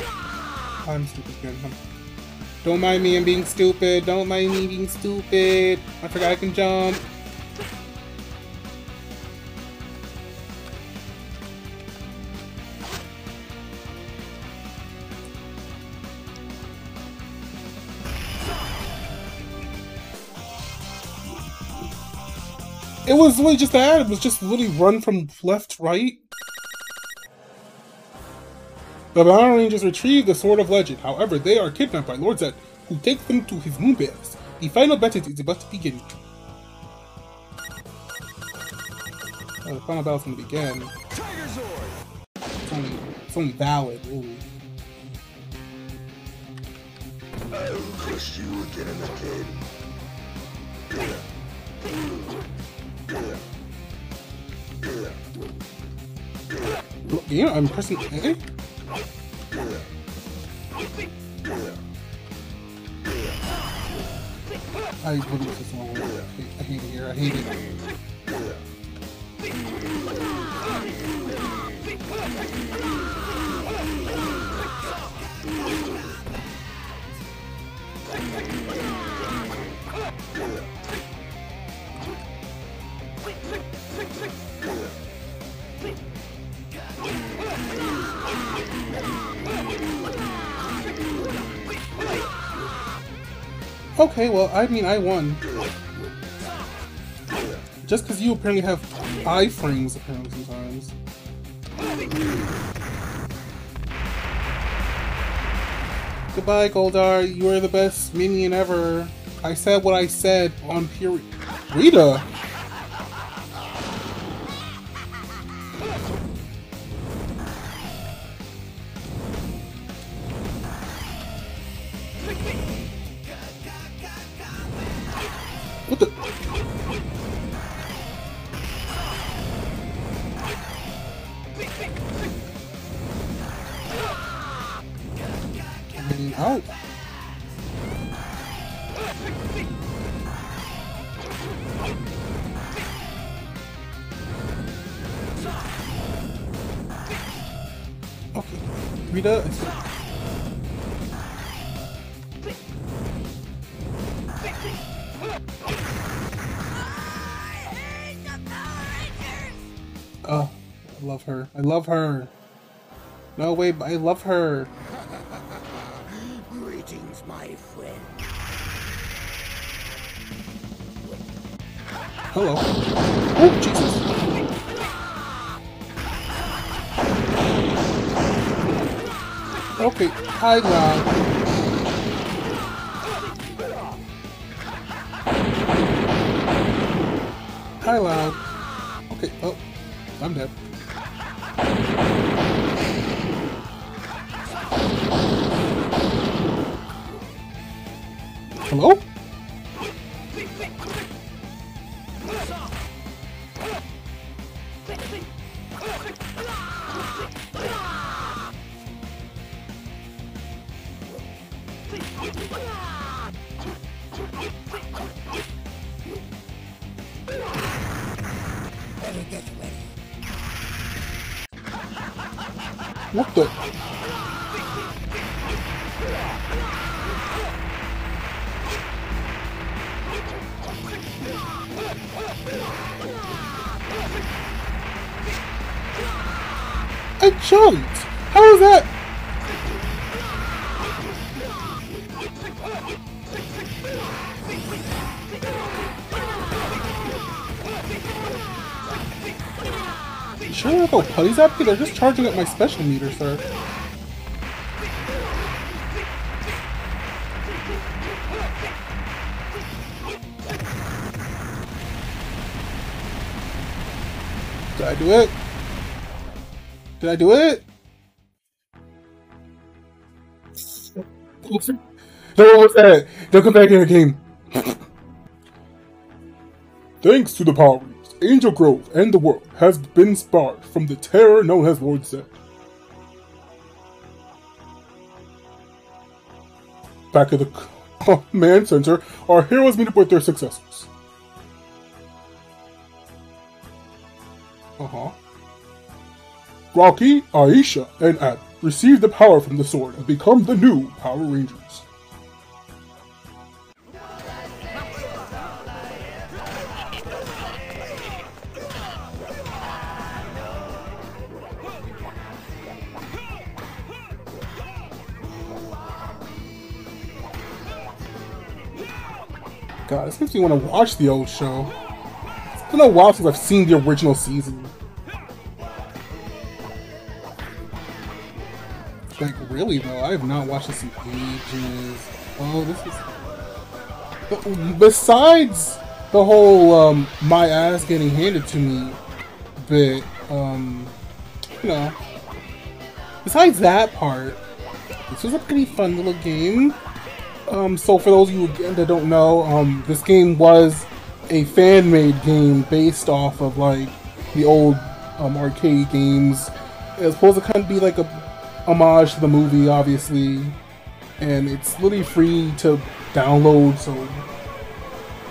I'm stupid again. Don't mind me, I'm being stupid. Don't mind me being stupid. I forgot I can jump. It was really just that. It was just really run from left to right. The Bound Rangers retrieve the Sword of Legend. However, they are kidnapped by Lord Zedd, who takes them to his moonbears. The final battle is about to begin. Oh, the final battle's gonna begin. It's only valid, really. I'll crush you again and again. Yeah, I'm pressing A. I wouldn't use this one. I hate it here. I hate it. Okay, well, I mean, I won. Just because you apparently have iframes, apparently, sometimes. Goodbye, Goldar. You are the best minion ever. I said what I said on period. Rita! I love her. No, wait, I love her. Greetings, my friend. Hello. Oh, Jesus. Okay, hi, love. Hi, love. Okay, oh, I'm dead. Hello? What the? I jumped! How is that? Should I go putty zap? They're just charging at my special meter, sir. Did I do it? Did I do it? No, what's that? Don't come back in the game. Thanks to the Power Rangers, Angel Grove and the world has been spared from the terror known as Lord Zedd. Back at the command center, our heroes meet up with their successors. Rocky, Aisha, and Adam receive the power from the sword and become the new Power Rangers. God, this makes me want to watch the old show. It's been a while since I've seen the original season. Like, really though, I have not watched this in ages. Oh, this is... Besides the whole, my ass getting handed to me bit, you know. Besides that part, this was a pretty fun little game. So for those of you that don't know, this game was a fan-made game based off of, like, the old, arcade games. It was supposed to kind of be like a homage to the movie, obviously, and it's literally free to download, so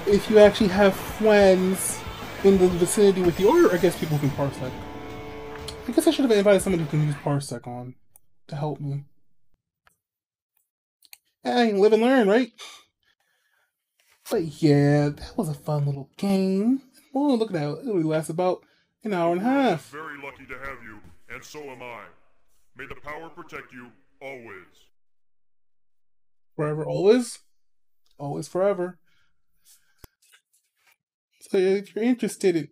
if you actually have friends in the vicinity with you, or I guess people can Parsec. I guess I should have invited someone who can use Parsec on to help me. Hey, live and learn, right? But yeah, that was a fun little game. Oh, look at that, it only lasts about an hour and a half. Very lucky to have you, and so am I. May the power protect you, always. Forever, always? Always, forever. So yeah, if you're interested in...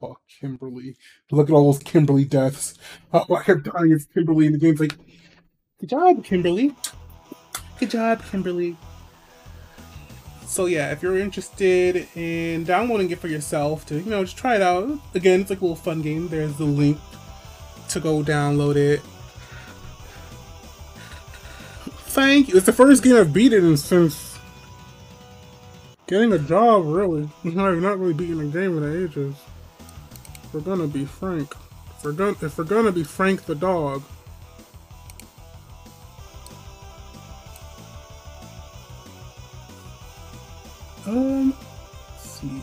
Oh, Kimberly. Look at all those Kimberly deaths. Oh, I kept dying as Kimberly in the game's like, good job, Kimberly. Good job, Kimberly. So yeah, if you're interested in downloading it for yourself to, you know, just try it out. Again, it's like a little fun game. There's the link to go download it. Thank you. It's the first game I've beaten since getting a job, really. I've not really beaten a game in ages. If we're gonna be frank. If we're gonna be Frank the dog. Let's see.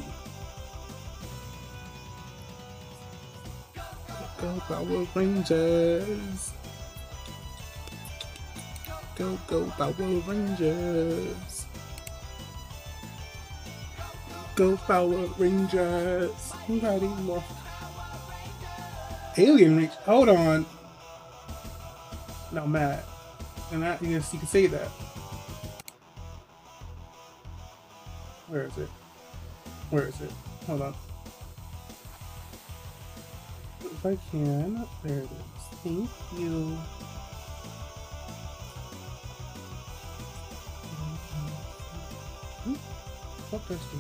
Go Power Rangers! Go, go Power Rangers! Go Power Rangers! Nobody more. Alien Reach. Hold on. No, Matt. And I guess you can say that. Where is it? Where is it? Hold on. If I can, there it is. Thank you. So thirsty.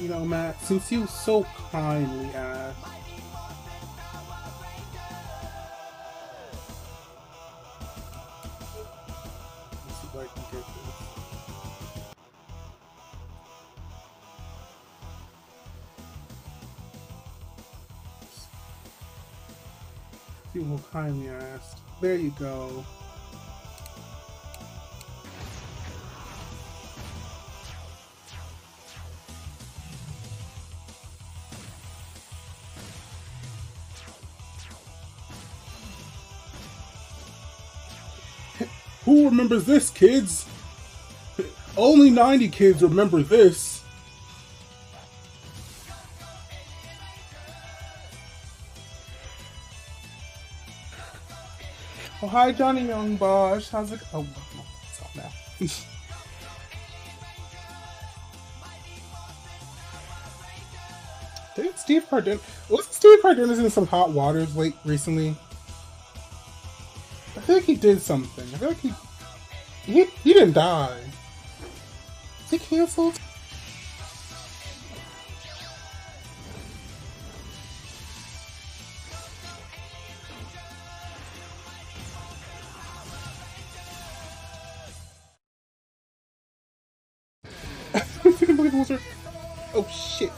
You know, Matt, since you so kindly asked. Kindly asked. There you go. Who remembers this, kids? Only 90 kids remember this. Hi, Johnny Yong Bosch. How's it? Oh, no, it's all now. Didn't Steve Cardenas? Wasn't Steve Cardenas in some hot waters recently? I feel like he did something. I feel like he didn't die. Is he canceled? Oh shit.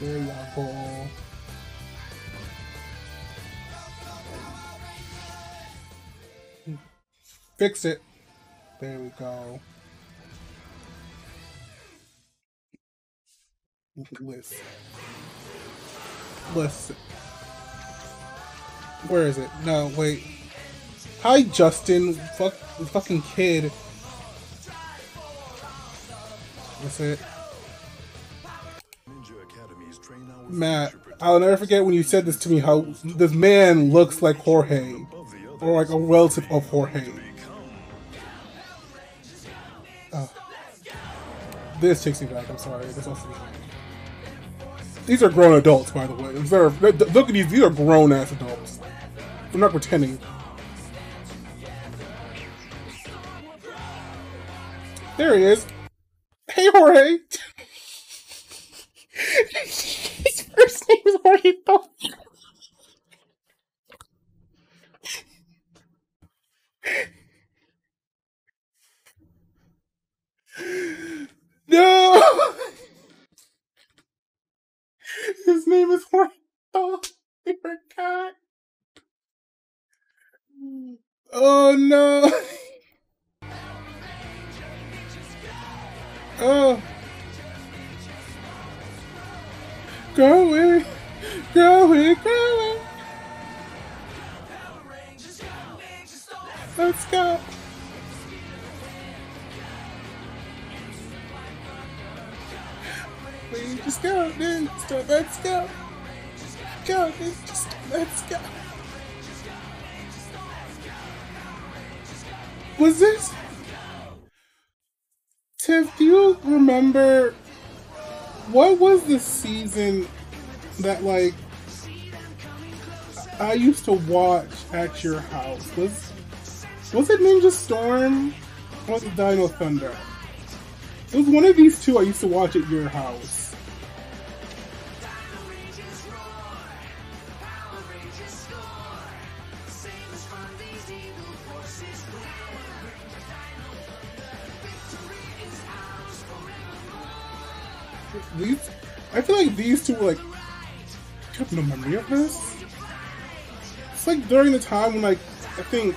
There you go. Fix it. There we go. Listen. Listen. Where is it? No, wait. Hi, Justin. Fuck the fucking kid. That's it. Matt, I'll never forget when you said this to me, how this man looks like Jorge. Or like a relative of Jorge. Oh. This takes me back, I'm sorry. This also these are grown adults, by the way. Observe. Look at these. These are grown-ass adults. I'm not pretending. There he is. Hey, Jorge. His first name is Jorge. No. His name is Jorge. Oh, I forgot. Oh no. Oh. Go away. Go away. Go away. Let's go. Please just go, then just let's go. Go, then just let's go. Was this? Tiff, do you remember what was the season that like I used to watch at your house? Was it Ninja Storm? Or was it Dino Thunder? It was one of these two I used to watch at your house. These, I feel like these two were like, I have no memory of this. It's like during the time when like, I think,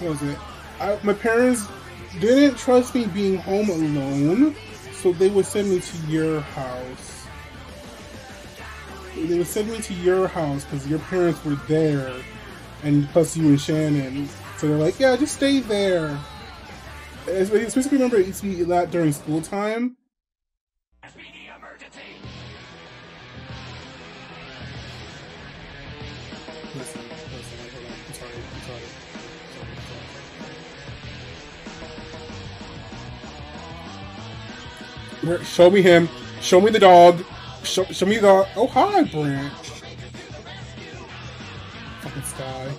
what was it? My parents didn't trust me being home alone, so they would send me to your house. They would send me to your house because your parents were there, and plus you and Shannon. So they're like, yeah, just stay there. I specifically remember it used to be that during school time. Show me him. Show me the dog. Show me the... Oh, hi, Brent. Fucking sky.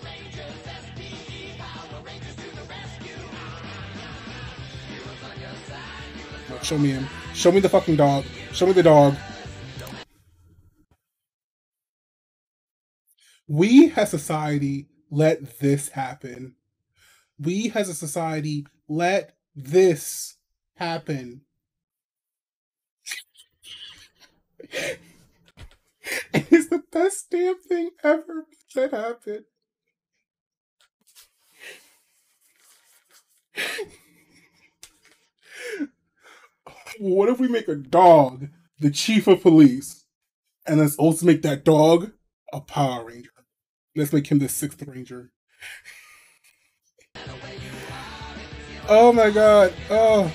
No, show me him. Show me the fucking dog. Show me the dog. We, as society, let this happen. We, as a society, let this happen. It's the best damn thing ever that happened. What if we make a dog the chief of police? And let's also make that dog a Power Ranger. Let's make him the 6th Ranger. Oh my god. Oh.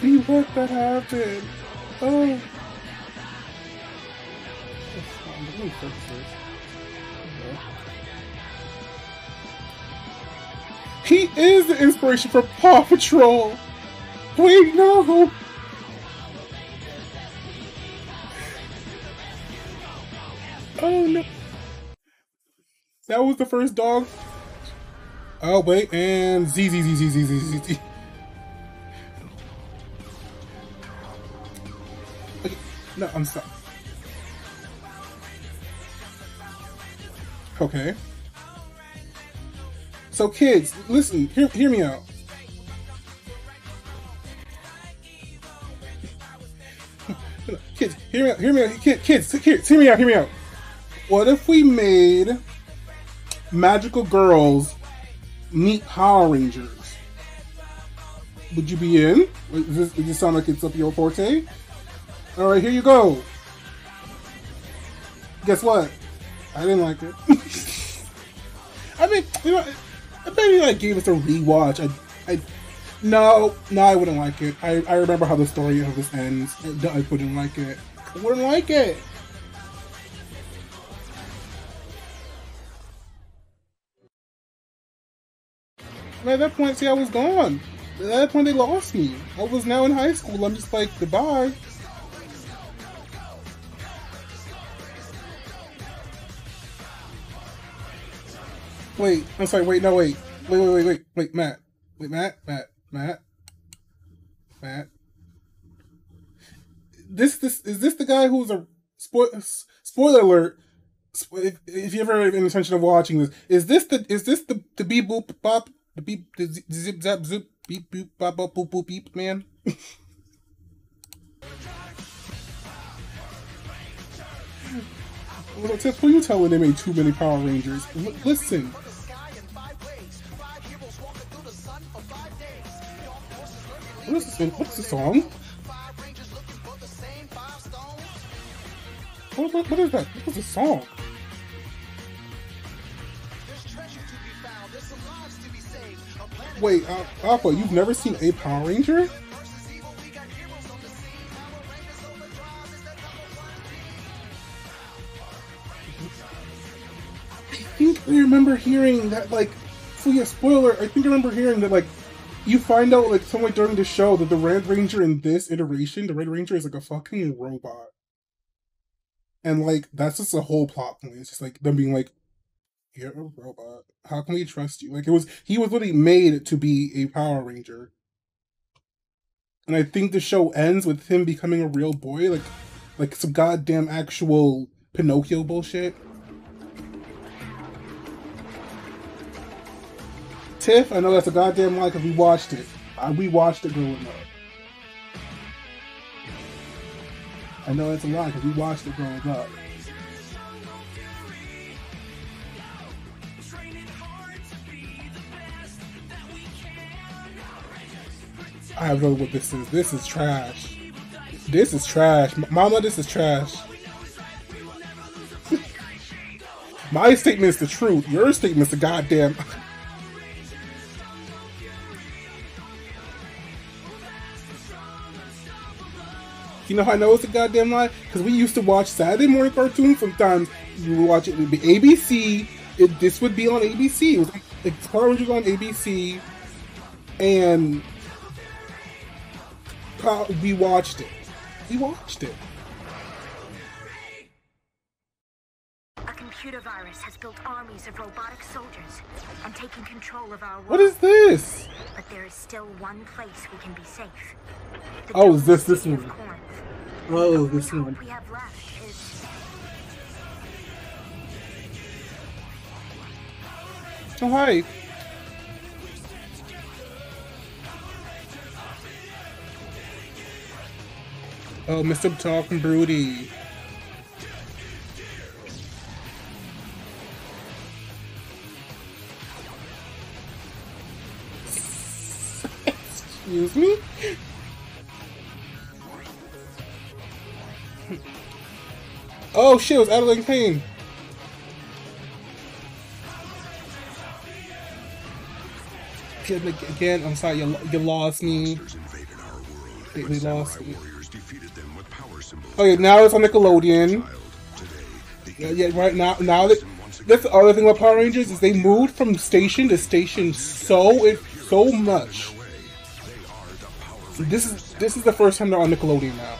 See what that happened. Oh. Let me fix this. He is the inspiration for Paw Patrol! Wait, no! Oh no! That was the first dog. Oh wait, and Z. Okay. No, I'm sorry. Okay. So kids, listen, hear me out. Kids, hear me out. Kids, hear me out. What if we made magical girls meet Power Rangers? Would you be in? Does this sound like it's up your forte? All right, here you go. Guess what? I didn't like it. I mean, you know. I bet you like gave us a rewatch. No, I wouldn't like it. I remember how the story of this ends. I wouldn't like it. I wouldn't like it. And at that point, see, I was gone. At that point, they lost me. I was now in high school. I'm just like, goodbye. Wait, I'm sorry, wait, no, wait. Wait, Matt. Wait, Matt. Is this the guy who's a, spoiler alert, if you ever have any intention of watching this, is this the beep boop bop, the beep, the zip zap zoop, beep boop bop bop boop boop beep, man? Well, Tiff, who are you telling they made too many Power Rangers? Listen. What's the song? What is that? What's the song? Wait, Alpha, you've never seen a Power Ranger? I remember hearing that, like, so yeah, spoiler, I think I remember hearing that, like, you find out, like, somewhere during the show that the Red Ranger in this iteration, the Red Ranger is, like, a fucking robot. And, like, that's just a whole plot point. It's just, like, them being like, you're a robot. How can we trust you? Like, he was literally made to be a Power Ranger. And I think the show ends with him becoming a real boy, like some goddamn actual Pinocchio bullshit. Tiff, I know that's a goddamn lie because we watched it. We watched it growing up. I know that's a lie because we watched it growing up. I don't know what this is. This is trash. This is trash. Mama, this is trash. My statement is the truth. Your statement is the goddamn... You know how I know it's a goddamn lie? Because we used to watch Saturday morning cartoons sometimes. You would watch it, it would be ABC. This would be on ABC. It was like Power Rangers on ABC. And we watched it. We watched it. A computer virus has built armies of robotic soldiers and taken control of our world. What is this? But there is still one place we can be safe. Oh, is this one? Oh, this one. Oh, hi. Oh, Mr. Talking Broody. Excuse me? Oh shit, it was Adeline Payne. kid again. I'm sorry, you lost me. We lost me. Okay, now it's on Nickelodeon. Yeah, right now, that's the other thing about Power Rangers is they moved from station to station so much. This is the first time they're on Nickelodeon now.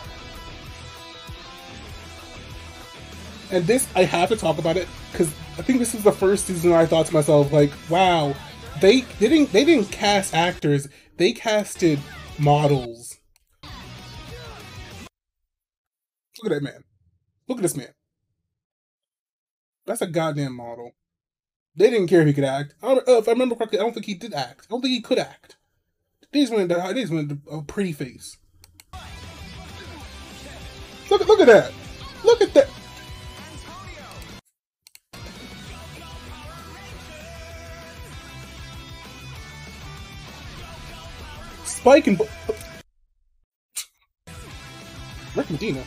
And this, I have to talk about it because I think this was the first season where I thought to myself, like, wow, they didn't cast actors, they casted models. Look at that man. Look at this man. That's a goddamn model. They didn't care if he could act. If I remember correctly, I don't think he did act. I don't think he could act. They just wanted a pretty face. Look at that. Look at that. Spike and Rick Medina.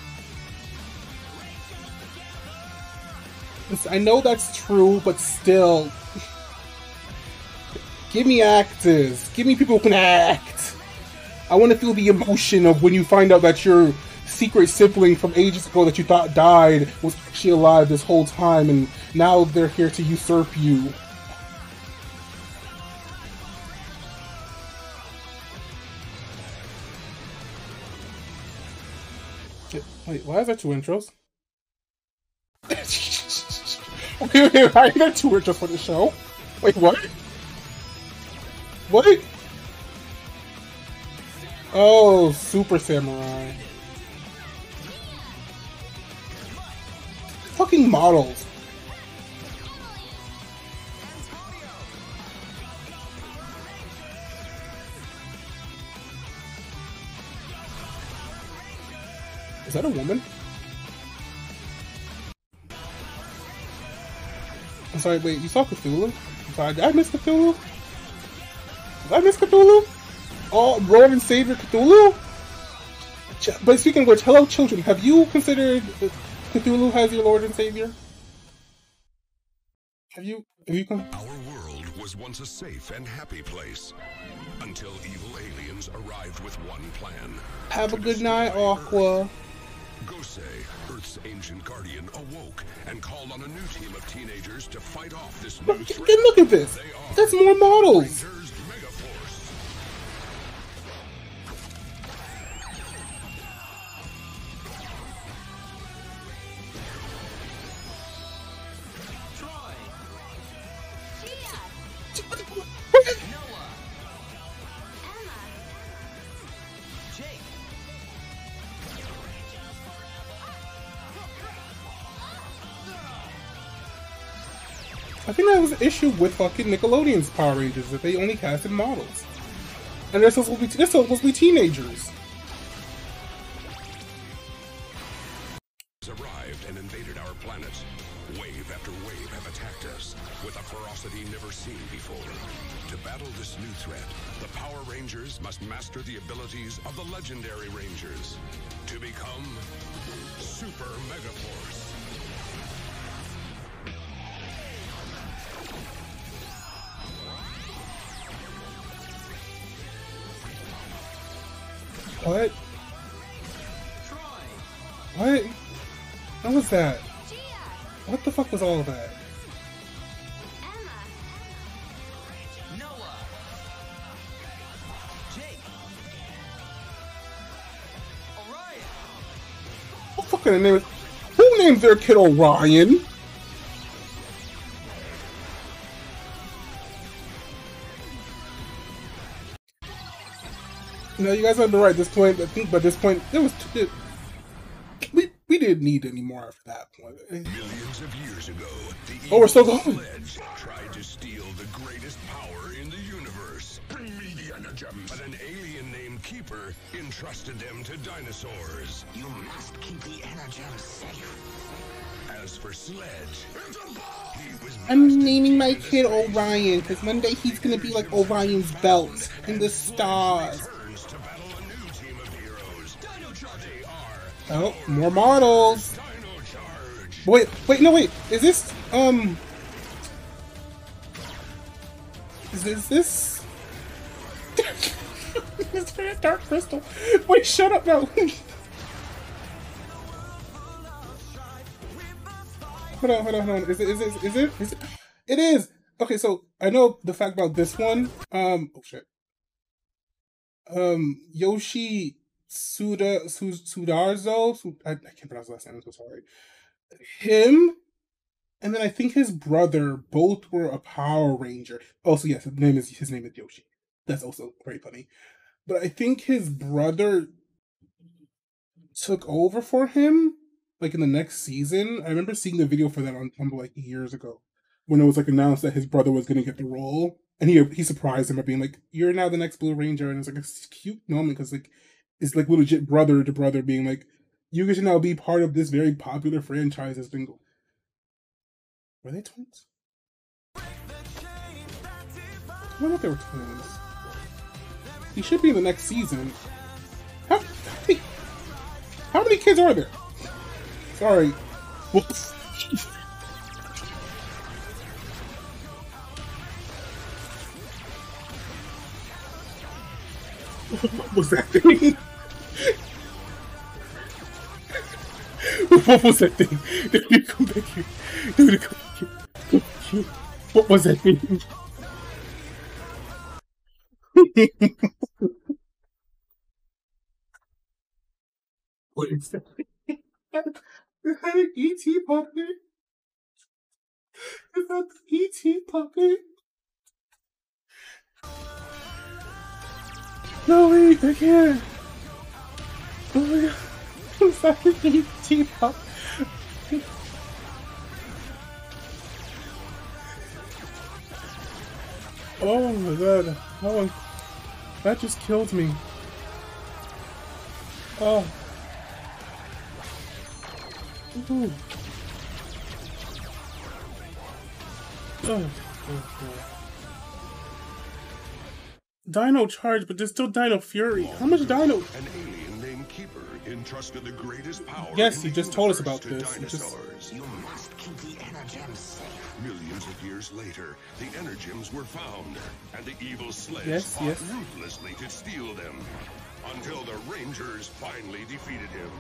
I know that's true, but still, give me actors. Give me people who can act. I want to feel the emotion of when you find out that your secret sibling from ages ago that you thought died was actually alive this whole time, and now they're here to usurp you. Wait, why is there two intros? Wait, why are there two intros for the show? Wait, what? What? Oh, Super Samurai. Fucking models. Is that a woman? I'm sorry, wait, you saw Cthulhu? I'm sorry, did I miss Cthulhu? Did I miss Cthulhu? Oh, Lord and Savior Cthulhu? But speaking of which, hello children, have you considered Cthulhu as your Lord and Savior? Have you come? Our world was once a safe and happy place. Until evil aliens arrived with one plan. Have a good night, Aqua. Gosei, Earth's ancient guardian, awoke and called on a new team of teenagers to fight off this new threat. Look at this! That's more models! Rangers, issue with fucking Nickelodeon's Power Rangers that they only casted models, and they're supposed to be teenagers. Arrived and invaded our planet. Wave after wave have attacked us with a ferocity never seen before. To battle this new threat, the Power Rangers must master the abilities of the legendary Rangers to become Super Megaforce. What? What? What was that? What the fuck was all of that? Who fucking names? Who names their kid Orion? No, you guys are right. At this point, I think by this point, there was we didn't need any more after that point. Millions of years ago, the we're still going. Sledge tried to steal the greatest power in the universe. Bring me the Energem. But an alien named Keeper entrusted them to dinosaurs. You must keep the Energem safe. As for Sledge, I'm naming my kid Orion because one day he's gonna be like Orion's belt and the stars. Oh, more models! Wait, no, wait! Is this, Is this... It's for that dark crystal. Wait, shut up, no. Hold on, hold on, hold on. Is it? It is! Okay, so I know the fact about this one. Oh shit. Yoshi Sudarzo. I can't pronounce the last name, I'm so sorry. Him, and then I think his brother, both were a Power Ranger. Also, yes, his name is Yoshi. That's also very funny. But I think his brother took over for him, like, in the next season. I remember seeing the video for that on Tumblr, like, years ago, when it was, like, announced that his brother was going to get the role. And he surprised him by being like, "You're now the next Blue Ranger." And it's, like, a cute moment because, like, it's, like, legit brother to brother being like, "You get to now be part of this very popular franchise as Dingle." Were they twins? I don't know if they were twins. He should be in the next season. How many kids are there? Sorry. Whoops. What was that thing? What was that thing? Dude, come back here. Dude, come back here. Come back here. What was that thing? What is that? Is that an E.T. puppet? Is that the E.T. puppet? No, wait, I can't. Oh my god. Is that an E.T. puppet? Oh my god. Oh, that just killed me. Oh. Ooh. Oh. Dino Charge, but there's still Dino Fury. How much Dino? An alien named Keeper entrusted the greatest power. Yes, he just told us about this. You must keep the Energems safe. Millions of years later, the Energems were found, and the evil Sledge fought ruthlessly to steal them, until the Rangers finally defeated him.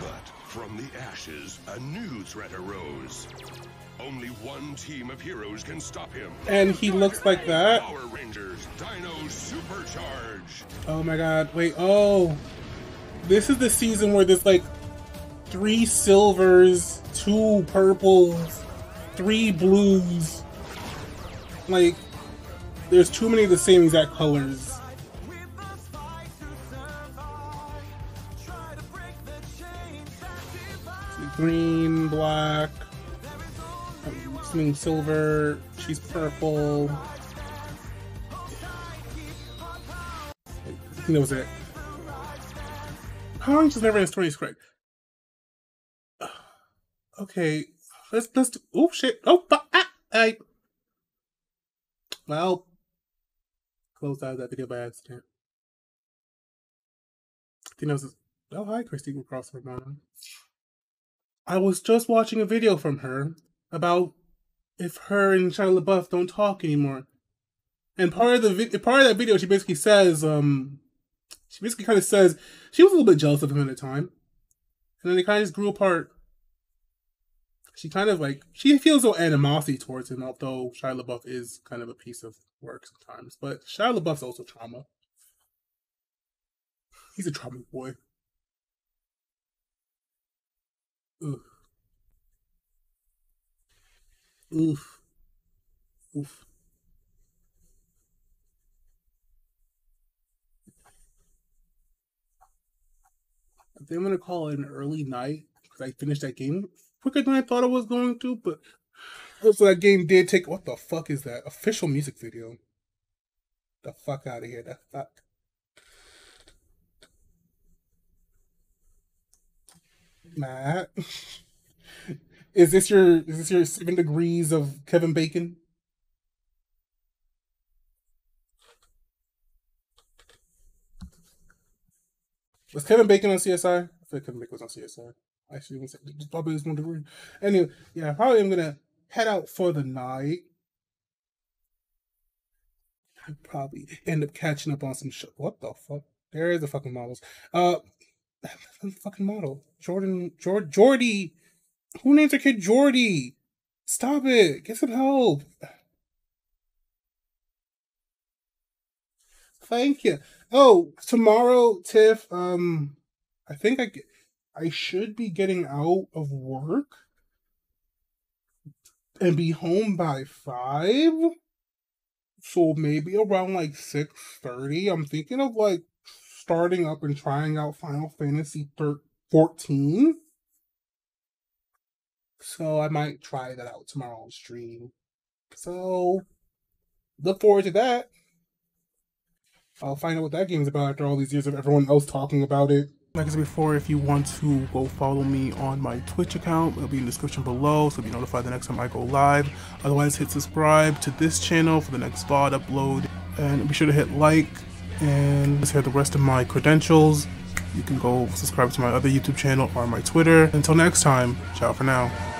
But from the ashes, a new threat arose. Only one team of heroes can stop him. And he looks like that. Power Rangers, Dino Supercharge. Oh my god, wait, oh. This is the season where there's like 3 silvers, 2 purples, 3 blues. Like, there's too many of the same exact colors. Green, black, something silver, she's purple. I think that was it. How long is never in a story is correct? Okay, let's do, oh shit, oh, I, well, closed out of that video by accident. I think that was, oh hi, Christine Cross Romano. I was just watching a video from her about if her and Shia LaBeouf don't talk anymore, and part of that video she basically says, she basically kind of says she was a little bit jealous of him at the time, and then they kind of just grew apart. She kind of like she feels no animosity towards him, although Shia LaBeouf is kind of a piece of work sometimes. But Shia LaBeouf's also trauma. He's a trauma boy. Oof. Oof. Oof. I think I'm gonna call it an early night because I finished that game quicker than I thought I was going to, but also that game did take. What the fuck is that? Official music video. The fuck out of here. The fuck. Matt, is this your 7 degrees of Kevin Bacon? Was Kevin Bacon on CSI? I feel like Kevin Bacon was on CSI. Actually, it probably is 1 degree. Anyway, yeah, probably I'm gonna head out for the night. probably end up catching up on some shit. What the fuck? There is the fucking models. Fucking model. Jordy. Who names their kid Jordy? Stop it. Get some help. Thank you. Oh, tomorrow, Tiff, I think I should be getting out of work and be home by 5. So maybe around like 6:30. I'm thinking of like starting up and trying out Final Fantasy 14. So I might try that out tomorrow on stream. So look forward to that. I'll find out what that game's about after all these years of everyone else talking about it. Like I said before, if you want to go follow me on my Twitch account, it'll be in the description below, so you'll be notified the next time I go live. Otherwise, hit subscribe to this channel for the next VOD upload, and be sure to hit like, and just hear the rest of my credentials. You can go subscribe to my other YouTube channel or my Twitter. Until next time, ciao for now.